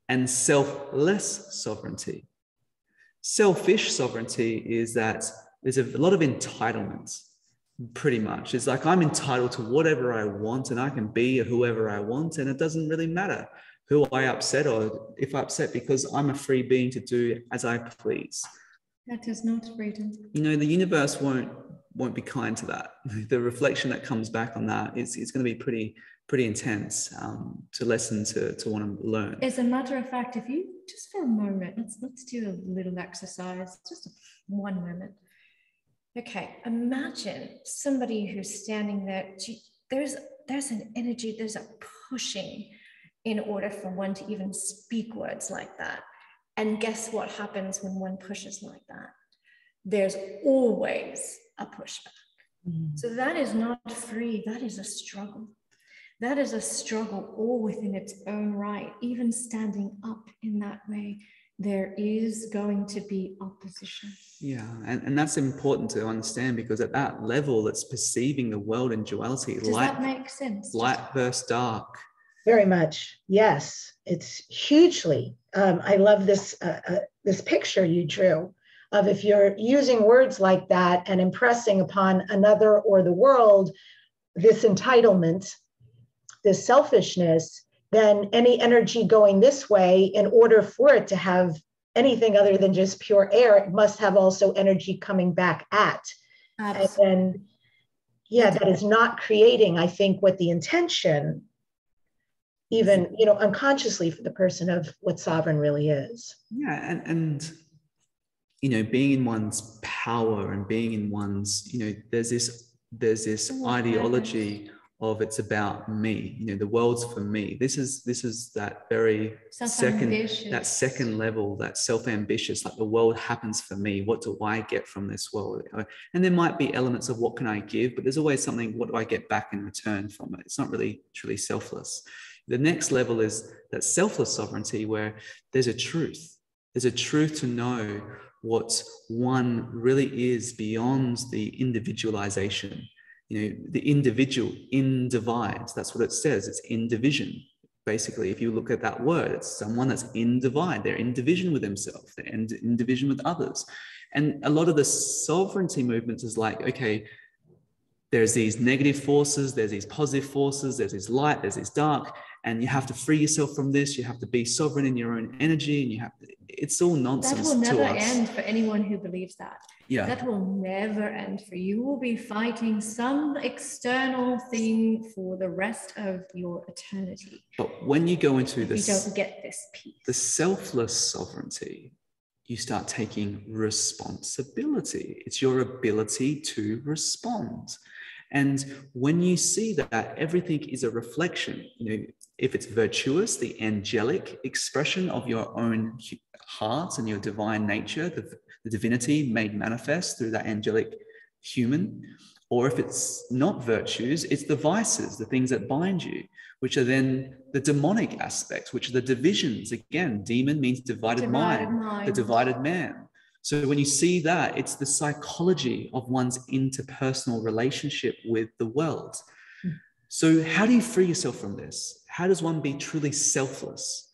and selfless sovereignty. Selfish sovereignty is that there's a lot of entitlement. Pretty much. It's like I'm entitled to whatever I want and I can be whoever I want and it doesn't really matter who I upset or if I upset because I'm a free being to do as I please. That is not freedom. You know, the universe won't be kind to that. The reflection that comes back on that is going to be pretty intense to want to learn. As a matter of fact, if you just for a moment, let's do a little exercise, just one moment. Okay, imagine somebody who's standing there. There's an energy, there's a pushing in order for one to even speak words like that. And guess what happens when one pushes like that? There's always a pushback. Mm-hmm. So that is not free, that is a struggle. That is a struggle all within its own right. Even standing up in that way, there is going to be opposition. Yeah, and that's important to understand because at that level, it's perceiving the world in duality. Does that make sense? Light versus dark. Very much, yes. It's hugely. I love this this picture you drew of if you're using words like that and impressing upon another or the world this entitlement, this selfishness, then any energy going this way, in order for it to have anything other than just pure air, it must have also energy coming back at. Absolutely. And then, yeah, that is not creating, I think, what the intention, even, you know, unconsciously for the person of what sovereign really is. Yeah, and you know, being in one's power and being in one's, you know, there's this ideology of it's about me, you know, the world's for me. This is that very second level, that self-ambitious, like the world happens for me. What do I get from this world? And there might be elements of what can I give, but there's always something, what do I get back in return from it? It's not really truly selfless. The next level is that selfless sovereignty where there's a truth. There's a truth to know what one really is beyond the individualization. You know, the individual in divides, that's what it says. It's in division. Basically, if you look at that word, it's someone that's in divide. They're in division with themselves. They're in division with others. And a lot of the sovereignty movements is like, okay, there's these negative forces, there's these positive forces, there's this light, there's this dark, and you have to free yourself from this. You have to be sovereign in your own energy, and you have to, it's all nonsense. That will never end for anyone who believes that. Yeah. That will never end for you. You will be fighting some external thing for the rest of your eternity. But when you go into this, you don't get this peace. The selfless sovereignty, you start taking responsibility. It's your ability to respond. And when you see that everything is a reflection, you know, if it's virtuous, the angelic expression of your own heart and your divine nature, the divinity made manifest through that angelic human, Or if it's not virtues, it's the vices, the things that bind you, which are then the demonic aspects, which are the divisions. Again, demon means divided mind, the divided man. So when you see that, it's the psychology of one's interpersonal relationship with the world. So how do you free yourself from this? How does one be truly selfless?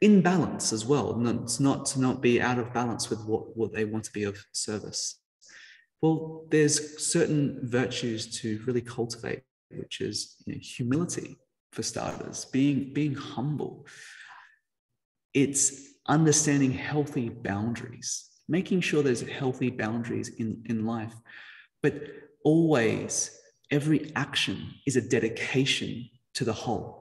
In balance as well, not to not be out of balance with what they want to be of service. Well, there's certain virtues to really cultivate, which is humility for starters, being humble. It's understanding healthy boundaries, making sure there's healthy boundaries in life. But always, every action is a dedication to the whole.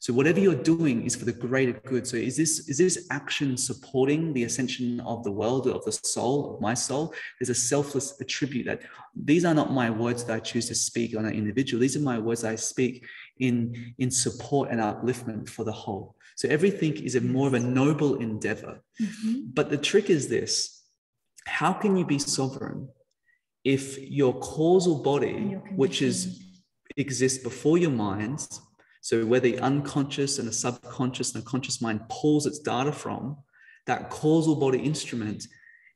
So whatever you're doing is for the greater good. So is this action supporting the ascension of the world, of the soul, of my soul? There's a selfless attribute that these are not my words that I choose to speak on an individual. These are my words that I speak in support and upliftment for the whole. So everything is more of a noble endeavor. Mm-hmm. But the trick is this: how can you be sovereign if your causal body, which exists before your mind? So where the unconscious and the subconscious and the conscious mind pulls its data from, that causal body instrument,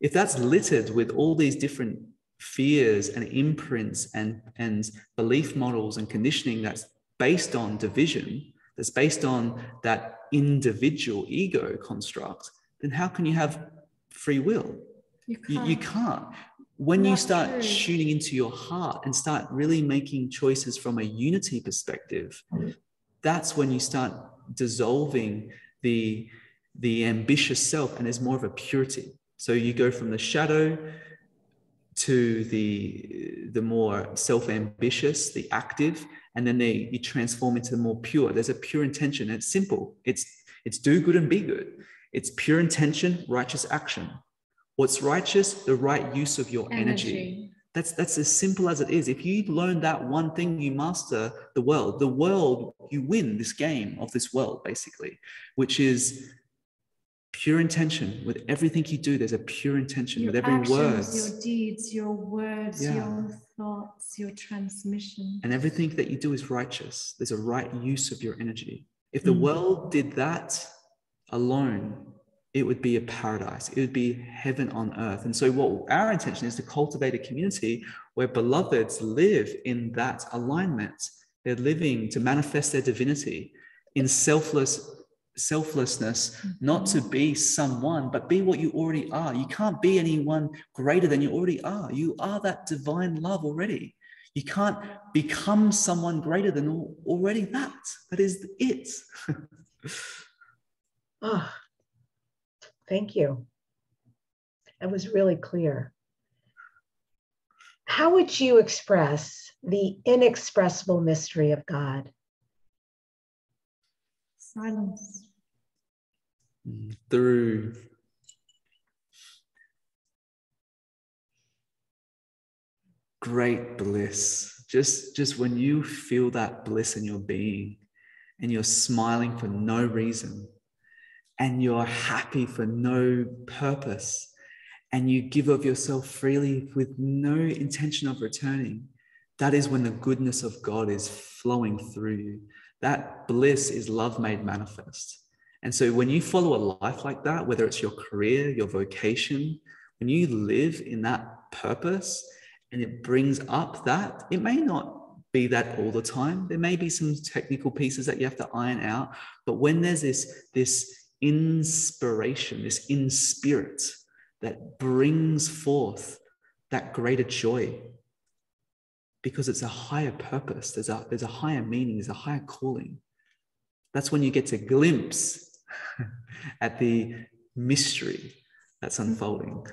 if that's littered with all these different fears and imprints and belief models and conditioning that's based on division, that's based on that individual ego construct, then how can you have free will? You can't. When you start tuning into your heart and start really making choices from a unity perspective, that's when you start dissolving the ambitious self, and there's more of a purity. So you go from the shadow to the more self-ambitious, the active, and then you transform into the more pure. There's a pure intention. It's simple. It's do good and be good. It's pure intention, righteous action. What's righteous? The right use of your energy. That's as simple as it is. If you learn that one thing, you master the world, you win this game of this world, basically, which is pure intention. With everything you do, there's a pure intention. With every word, your deeds, your words, your thoughts, your transmission. And everything that you do is righteous. There's a right use of your energy. If the world did that alone, it would be a paradise. It would be heaven on earth. And so what our intention is to cultivate a community where beloveds live in that alignment. They're living to manifest their divinity in selflessness, not to be someone, but be what you already are. You can't be anyone greater than you already are. You are that divine love already. You can't become someone greater than already that. That is it. Ah. Thank you. That was really clear. How would you express the inexpressible mystery of God? Silence. Through great bliss. Just when you feel that bliss in your being and you're smiling for no reason, and you're happy for no purpose, and you give of yourself freely with no intention of returning, that is when the goodness of God is flowing through you. That bliss is love made manifest. And so when you follow a life like that, whether it's your career, your vocation, when you live in that purpose and it brings up that, it may not be that all the time. There may be some technical pieces that you have to iron out, but when there's this inspiration, this in spirit that brings forth that greater joy, because it's a higher purpose, there's a higher meaning, there's a higher calling. That's when you get to glimpse at the mystery that's unfolding.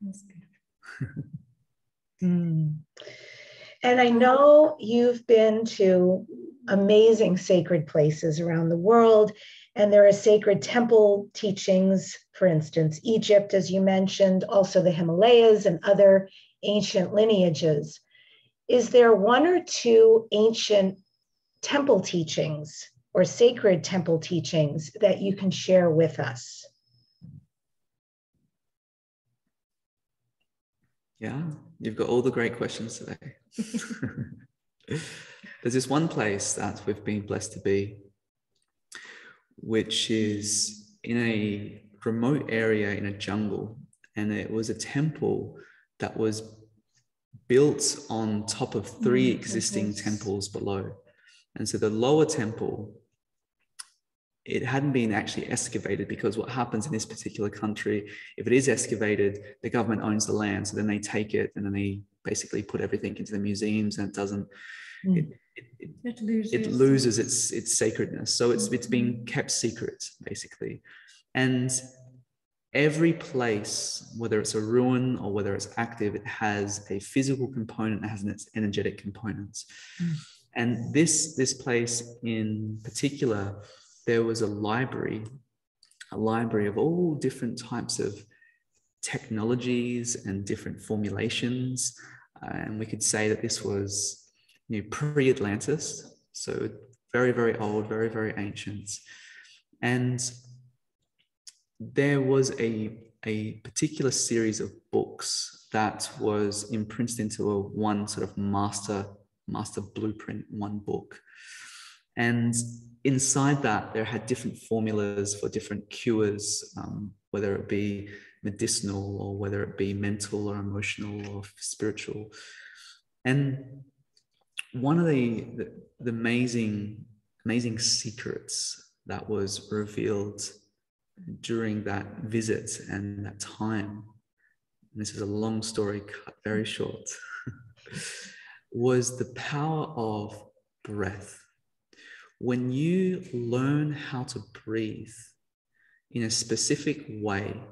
That's good. And I know you've been to amazing sacred places around the world, and there are sacred temple teachings, for instance, Egypt, as you mentioned, also the Himalayas and other ancient lineages. Is there one or two ancient temple teachings or sacred temple teachings that you can share with us? Yeah, you've got all the great questions today. There's this one place that we've been blessed to be, which is in a remote area in a jungle. And it was a temple that was built on top of three existing temples below. And so the lower temple, it hadn't been actually excavated, because what happens in this particular country, if it is excavated, the government owns the land. So then they take it and then they basically put everything into the museums, and it doesn't, it loses its sacredness. So it's being kept secret, basically. And every place, whether it's a ruin or whether it's active, it has a physical component, it has its energetic components. And this place in particular, there was a library of all different types of technologies and different formulations. And we could say that this was, you know, pre-Atlantis. So very, very old, very, very ancient. And there was a particular series of books that was imprinted into one sort of master blueprint, one book. And inside that, there had different formulas for different cures, whether it be medicinal or whether it be mental or emotional or spiritual. And one of the amazing secrets that was revealed during that visit and that time, and this is a long story cut very short, was the power of breath. When you learn how to breathe in a specific way,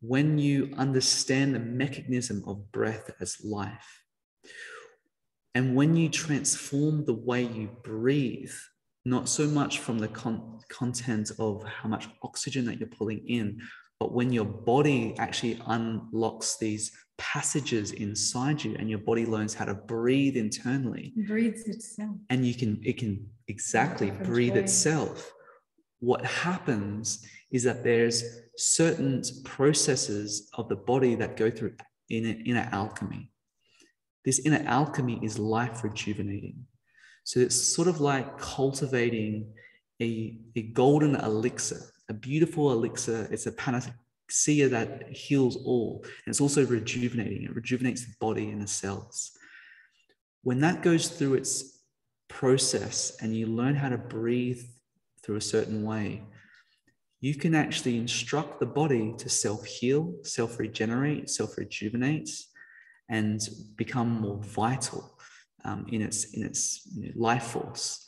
when you understand the mechanism of breath as life, and when you transform the way you breathe, not so much from the content of how much oxygen that you're pulling in, but when your body actually unlocks these passages inside you and your body learns how to breathe internally. Breathes itself. And it can exactly breathe itself. What happens is that there's certain processes of the body that go through inner alchemy. This inner alchemy is life rejuvenating. So it's sort of like cultivating a golden elixir, a beautiful elixir. It's a panacea that heals all. And it's also rejuvenating. It rejuvenates the body and the cells. When that goes through its process and you learn how to breathe through a certain way, you can actually instruct the body to self-heal, self-regenerate, self-rejuvenate, and become more vital in its life force.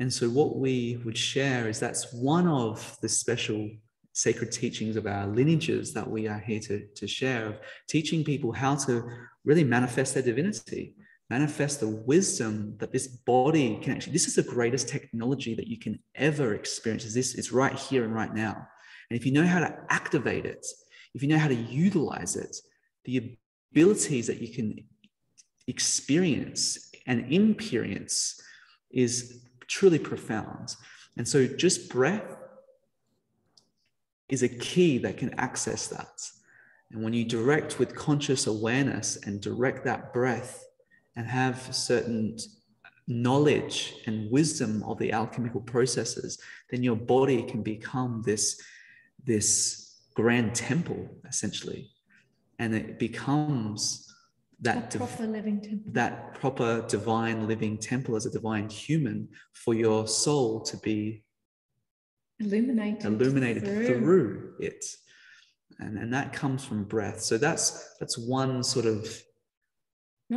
And so what we would share is that's one of the special sacred teachings of our lineages that we are here to share, of teaching people how to really manifest their divinity, manifest the wisdom that this body can actually, this is the greatest technology that you can ever experience. It's right here and right now. And if you know how to activate it, if you know how to utilize it, the abilities that you can experience and imperience is truly profound. And so just breath is a key that can access that. And when you direct with conscious awareness and direct that breath and have certain knowledge and wisdom of the alchemical processes, then your body can become this grand temple, essentially. And it becomes that proper divine living temple as a divine human for your soul to be illuminated through it. And that comes from breath. So that's one sort of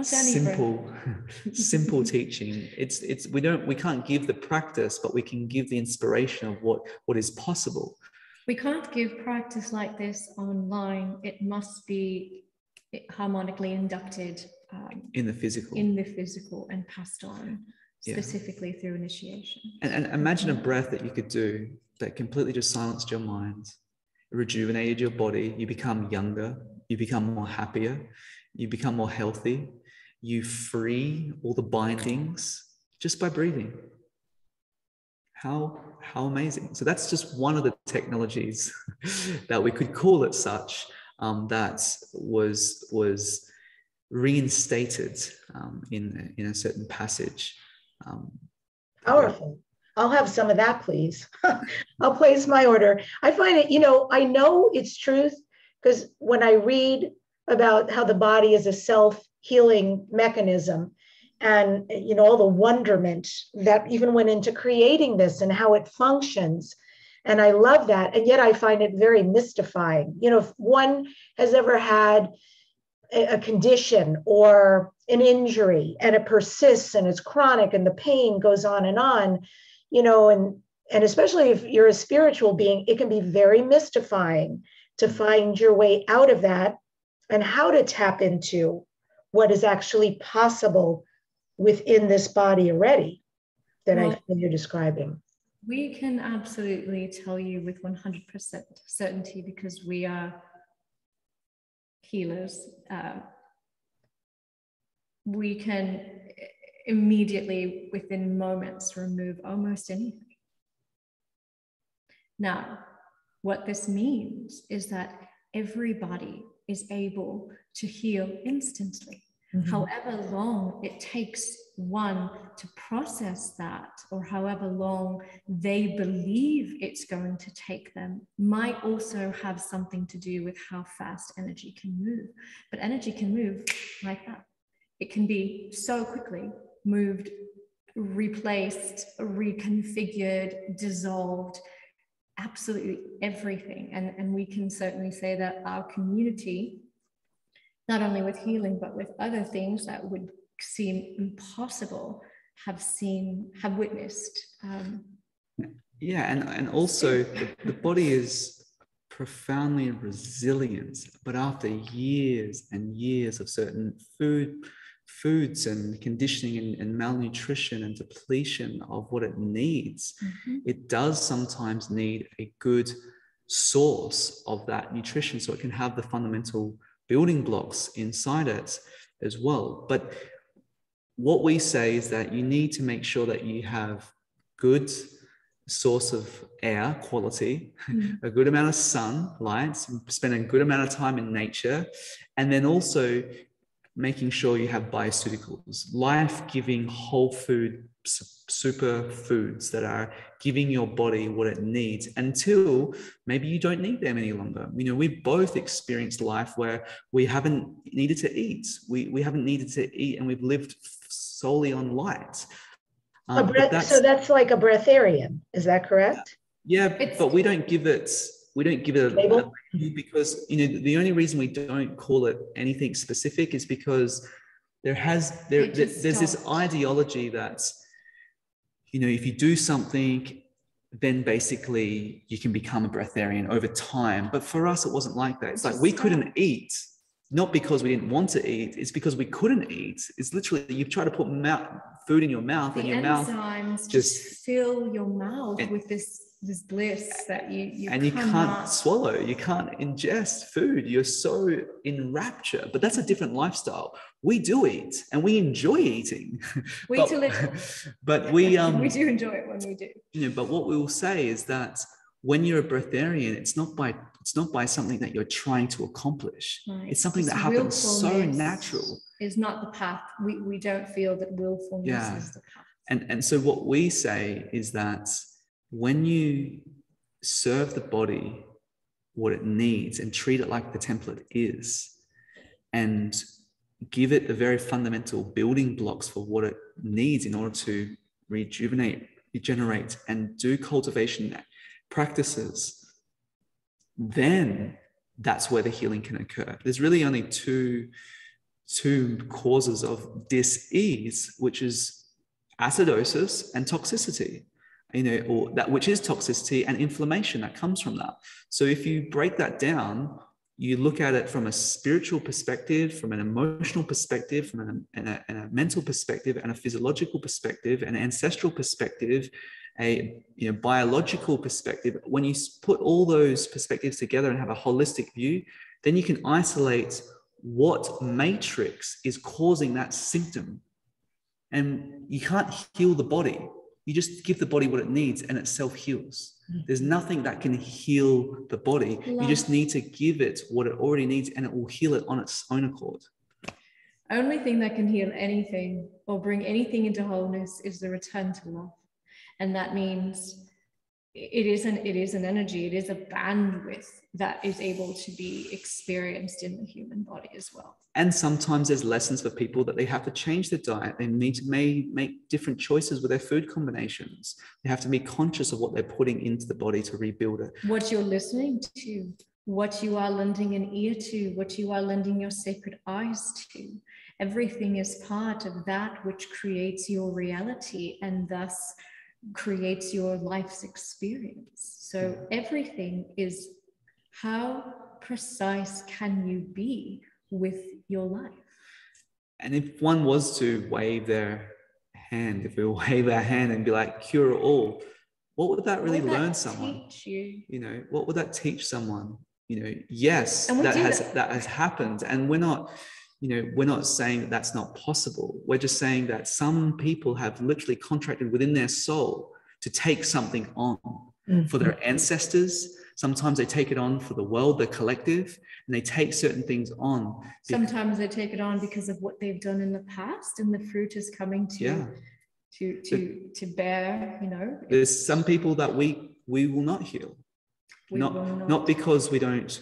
simple teaching. It's we can't give the practice, but we can give the inspiration of what is possible. We can't give practice like this online. It must be harmonically inducted in the physical and passed on specifically through initiation. And imagine a breath that you could do that completely just silenced your mind, rejuvenated your body. You become younger, you become more happier, you become more healthy, you free all the bindings just by breathing. How amazing. So that's just one of the technologies that we could call it such, that was reinstated in a certain passage. Powerful. I'll have some of that, please. I'll place my order. I find it, you know, I know it's truth because when I read about how the body is a self-healing mechanism and, you know, all the wonderment that even went into creating this and how it functions. And I love that. And yet I find it very mystifying. You know, if one has ever had a condition or an injury and it persists and it's chronic and the pain goes on, you know, and especially if you're a spiritual being, it can be very mystifying to find your way out of that and how to tap into what is actually possible within this body already that I feel you're describing. We can absolutely tell you with 100% certainty because we are healers. We can immediately, within moments, remove almost anything. Now, what this means is that everybody is able to heal instantly. Mm-hmm. However long it takes one to process that, or however long they believe it's going to take them, might also have something to do with how fast energy can move. But energy can move like that. It can be so quickly moved, replaced, reconfigured, dissolved, absolutely everything. And we can certainly say that our community, not only with healing, but with other things that would seem impossible, have witnessed. Yeah, and also the body is profoundly resilient, but after years and years of certain foods and conditioning and malnutrition and depletion of what it needs, mm-hmm. it does sometimes need a good source of that nutrition so it can have the fundamental building blocks inside it as well. But what we say is that you need to make sure that you have good source of air quality, a good amount of sunlight, spend a good amount of time in nature, and then also making sure you have bioceuticals, life-giving whole food, super foods that are giving your body what it needs until maybe you don't need them any longer. You know, we both experienced life where we haven't needed to eat. We haven't needed to eat and we've lived solely on light. So that's like a breatharian, is that correct? Yeah, but we don't give it a label because, you know, the only reason we don't call it anything specific is because there's this ideology that, you know, if you do something, then basically you can become a breatharian over time. But for us, it wasn't like that. It's like we couldn't eat, not because we didn't want to eat. It's because we couldn't eat. It's literally you try to put food in your mouth, and your mouth just fill your mouth with this bliss that you can't swallow. You can't ingest food. You're so in rapture. But that's a different lifestyle. We do eat and we enjoy eating. We eat a little. But we do enjoy it when we do. You know, but what we will say is that when you're a breatharian, it's not by something that you're trying to accomplish. Right. It's something that happens so natural. Is not the path. We don't feel that willfulness is the path. And so what we say is that when you serve the body what it needs and treat it like the template is and give it the very fundamental building blocks for what it needs in order to rejuvenate, regenerate, and do cultivation practices, then that's where the healing can occur. There's really only two causes of dis-ease, which is acidosis and toxicity. You know, or that which is toxicity and inflammation that comes from that. So if you break that down, you look at it from a spiritual perspective, from an emotional perspective, from a mental perspective, and a physiological perspective, an ancestral perspective, a biological perspective. When you put all those perspectives together and have a holistic view, then you can isolate what matrix is causing that symptom. And you can't heal the body You just give the body what it needs and it self-heals. There's nothing that can heal the body. Love. You just need to give it what it already needs and it will heal it on its own accord. Only thing that can heal anything or bring anything into wholeness is the return to love. And that means it is an energy, it is a bandwidth that is able to be experienced in the human body as well. And sometimes there's lessons for people that they have to change their diet. They need to make different choices with their food combinations. They have to be conscious of what they're putting into the body to rebuild it. What you're listening to, what you are lending an ear to, what you are lending your sacred eyes to. Everything is part of that which creates your reality and thus creates your life's experience. So everything is, how precise can you be with your life? And if one was to wave their hand, if we wave our hand and be like, cure all, what would that really learn someone? You know, what would that teach someone? You know, yes, that has happened. And we're not, you know, we're not saying that that's not possible. We're just saying that some people have literally contracted within their soul to take something on for their ancestors. Sometimes they take it on for the world, the collective, and they take certain things on. Sometimes they take it on because of what they've done in the past, and the fruit is coming to bear, you know. There's some people that we will not heal. Not because we don't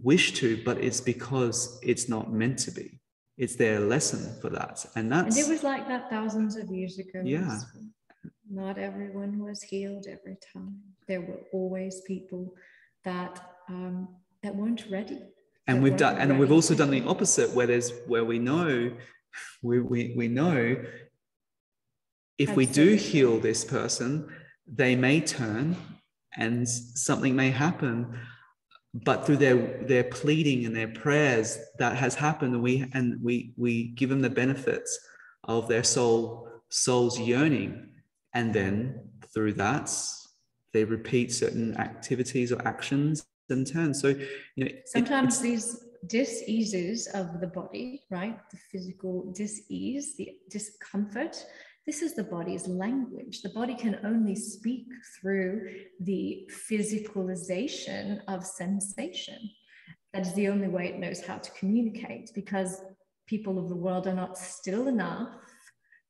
wish to, but it's because it's not meant to be. It's their lesson for that. And it was like that thousands of years ago. Yeah. Not everyone was healed every time. There were always people that weren't ready. We've also done the opposite, where we know if Absolutely. We do heal this person, they may turn and something may happen. But through their pleading and their prayers, that has happened, and we give them the benefits of their soul's yearning, and then through that they repeat certain activities or actions and turn. So, you know, sometimes these diseases of the body, right? The physical disease, the discomfort. This is the body's language. The body can only speak through the physicalization of sensation. That's the only way it knows how to communicate, because people of the world are not still enough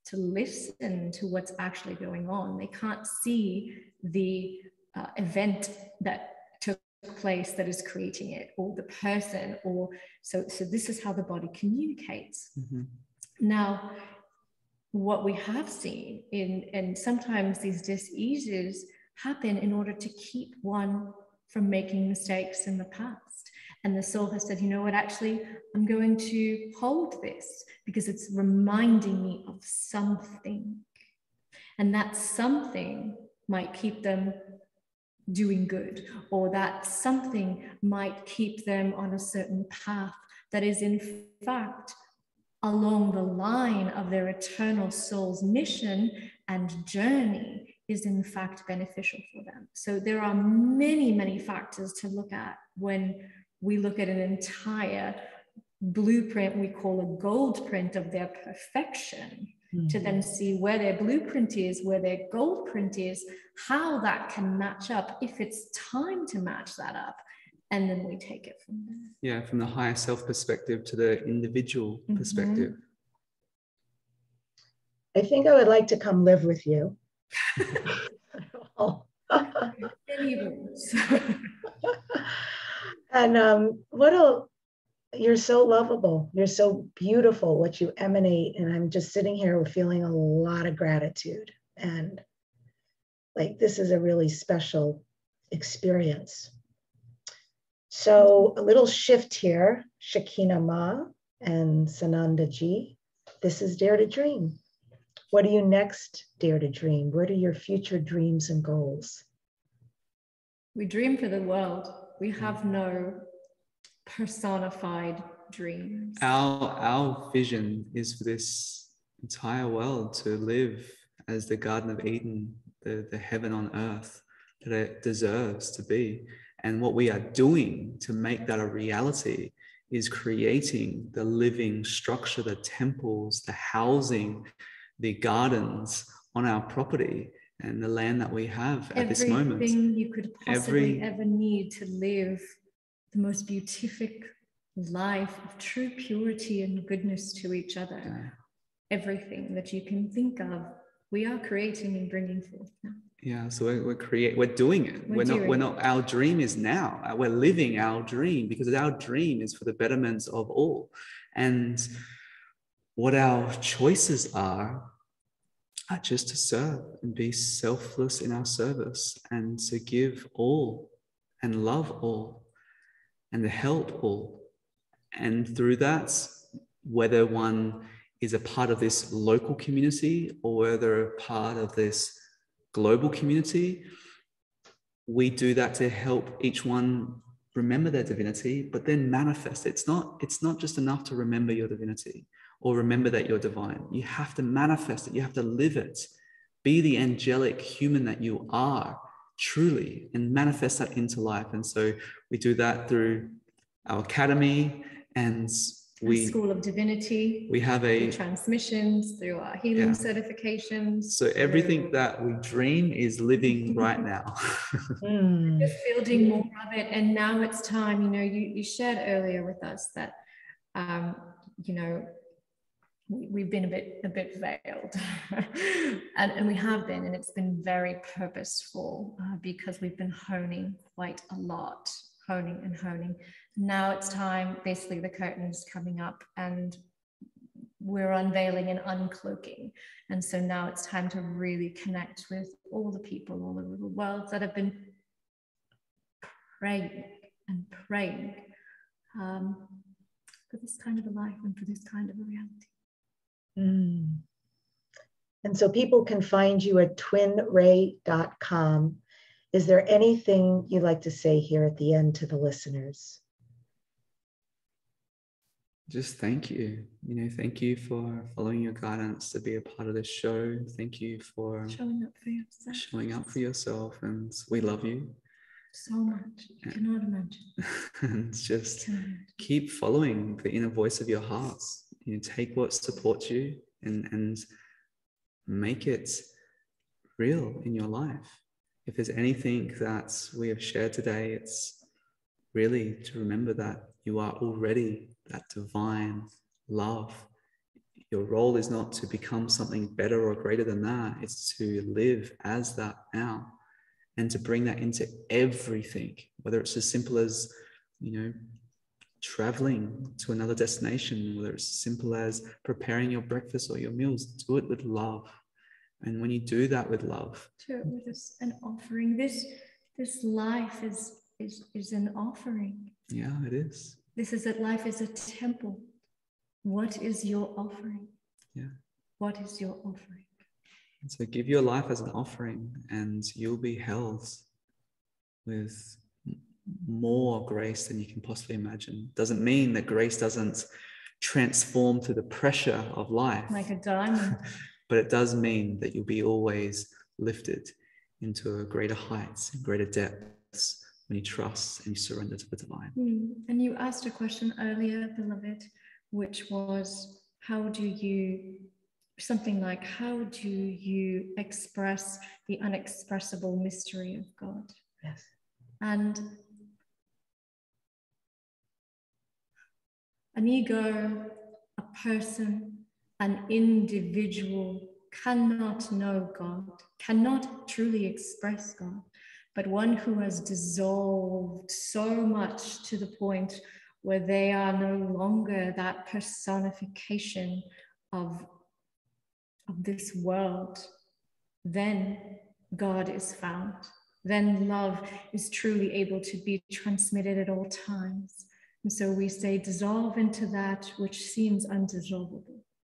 to listen to what's actually going on. They can't see the event that took place that is creating it, or the person, or so this is how the body communicates. Mm-hmm. Now, what we have seen and sometimes these diseases happen in order to keep one from making mistakes in the past. And the soul has said, you know what, actually, I'm going to hold this because it's reminding me of something. And that something might keep them doing good, or that something might keep them on a certain path that is, in fact, along the line of their eternal soul's mission and journey, is in fact beneficial for them. So there are many, many factors to look at when we look at an entire blueprint, we call a gold print of their perfection, to then see where their blueprint is, where their gold print is, how that can match up, if it's time to match that up. And then we take it from there. Yeah, from the higher self perspective to the individual perspective. I think I would like to come live with you. And you're so lovable. You're so beautiful, what you emanate. And I'm just sitting here feeling a lot of gratitude. And like, this is a really special experience. So a little shift here, Shekinah Ma and Sanandaji. This is Dare to Dream. What do you next dare to dream? What are your future dreams and goals? We dream for the world. We have no personified dreams. Our vision is for this entire world to live as the Garden of Eden, the heaven on earth that it deserves to be. And what we are doing to make that a reality is creating the living structure, the temples, the housing, the gardens on our property and the land that we have at this moment. Everything you could possibly ever need to live the most beatific life of true purity and goodness to each other. Yeah. Everything that you can think of, we are creating and bringing forth now. Yeah, so we're doing it. We're not. Our dream is now. We're living our dream, because our dream is for the betterment of all. And what our choices are just to serve and be selfless in our service, and to give all and love all and to help all. And through that, whether one is a part of this local community or whether a part of this global community, we do that to help each one remember their divinity, but then manifest. It's not just enough to remember your divinity or remember that you're divine. You have to manifest it. You have to live it. Be the angelic human that you are truly, and manifest that into life. And so we do that through our academy, and School of Divinity. We have through transmissions, through our healing certifications. So everything that we dream is living right now. Just building more of it. And now it's time. You know, you shared earlier with us that, you know, we've been a bit veiled and we have been, and it's been very purposeful because we've been honing quite a lot. Honing. Now it's time, basically the curtain's coming up and we're unveiling and uncloaking. And so now it's time to really connect with all the people all over the world that have been praying for this kind of a life and for this kind of a reality. Mm. And so people can find you at twinray.com. Is there anything you'd like to say here at the end to the listeners? Just thank you. You know, thank you for following your guidance to be a part of this show. Thank you for showing up for yourself. And we love you so much. You cannot imagine. And just keep following the inner voice of your hearts. You know, take what supports you and make it real in your life. If there's anything that we have shared today, it's really to remember that you are already that divine love. Your role is not to become something better or greater than that. It's to live as that now, and to bring that into everything, whether it's as simple as, you know, traveling to another destination, whether it's as simple as preparing your breakfast or your meals. Do it with love. And when you do that with love, an offering. This life is an offering. Yeah, it is. This is that life is a temple. What is your offering? Yeah. What is your offering? And so give your life as an offering, and you'll be held with more grace than you can possibly imagine. Doesn't mean that grace doesn't transform through the pressure of life. Like a diamond. But it does mean that you'll be always lifted into a greater heights and greater depths when you trust and you surrender to the divine. And you asked a question earlier, beloved, which was, how do you express the unexpressible mystery of God? Yes. And an ego, a person, an individual cannot know God, cannot truly express God, but one who has dissolved so much to the point where they are no longer that personification of this world, then God is found. Then love is truly able to be transmitted at all times. And so we say, dissolve into that which seems undissolvable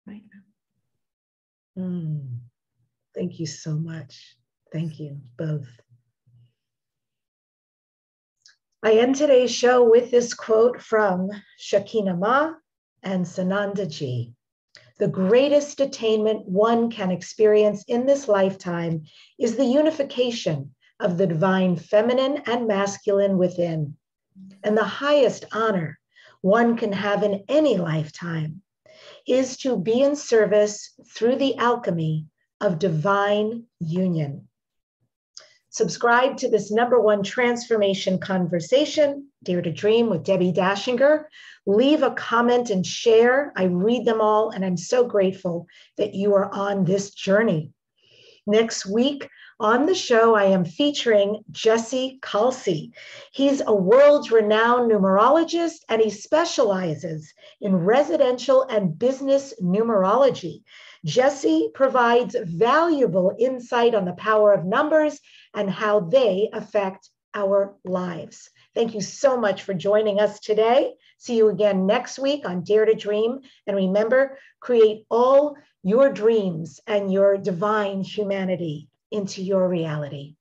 right now. Thank you so much. Thank you both. I end today's show with this quote from Shekinah Ma and Sanandaji. The greatest attainment one can experience in this lifetime is the unification of the divine feminine and masculine within, and the highest honor one can have in any lifetime is to be in service through the alchemy of divine union. Subscribe to this #1 transformation conversation, Dare to Dream with Debbi Dachinger. Leave a comment and share. I read them all, and I'm so grateful that you are on this journey. Next week on the show, I am featuring Jesse Kalsi. He's a world-renowned numerologist, and he specializes in residential and business numerology. Jesse provides valuable insight on the power of numbers and how they affect our lives. Thank you so much for joining us today. See you again next week on Dare to Dream. And remember, create all your dreams and your divine humanity into your reality.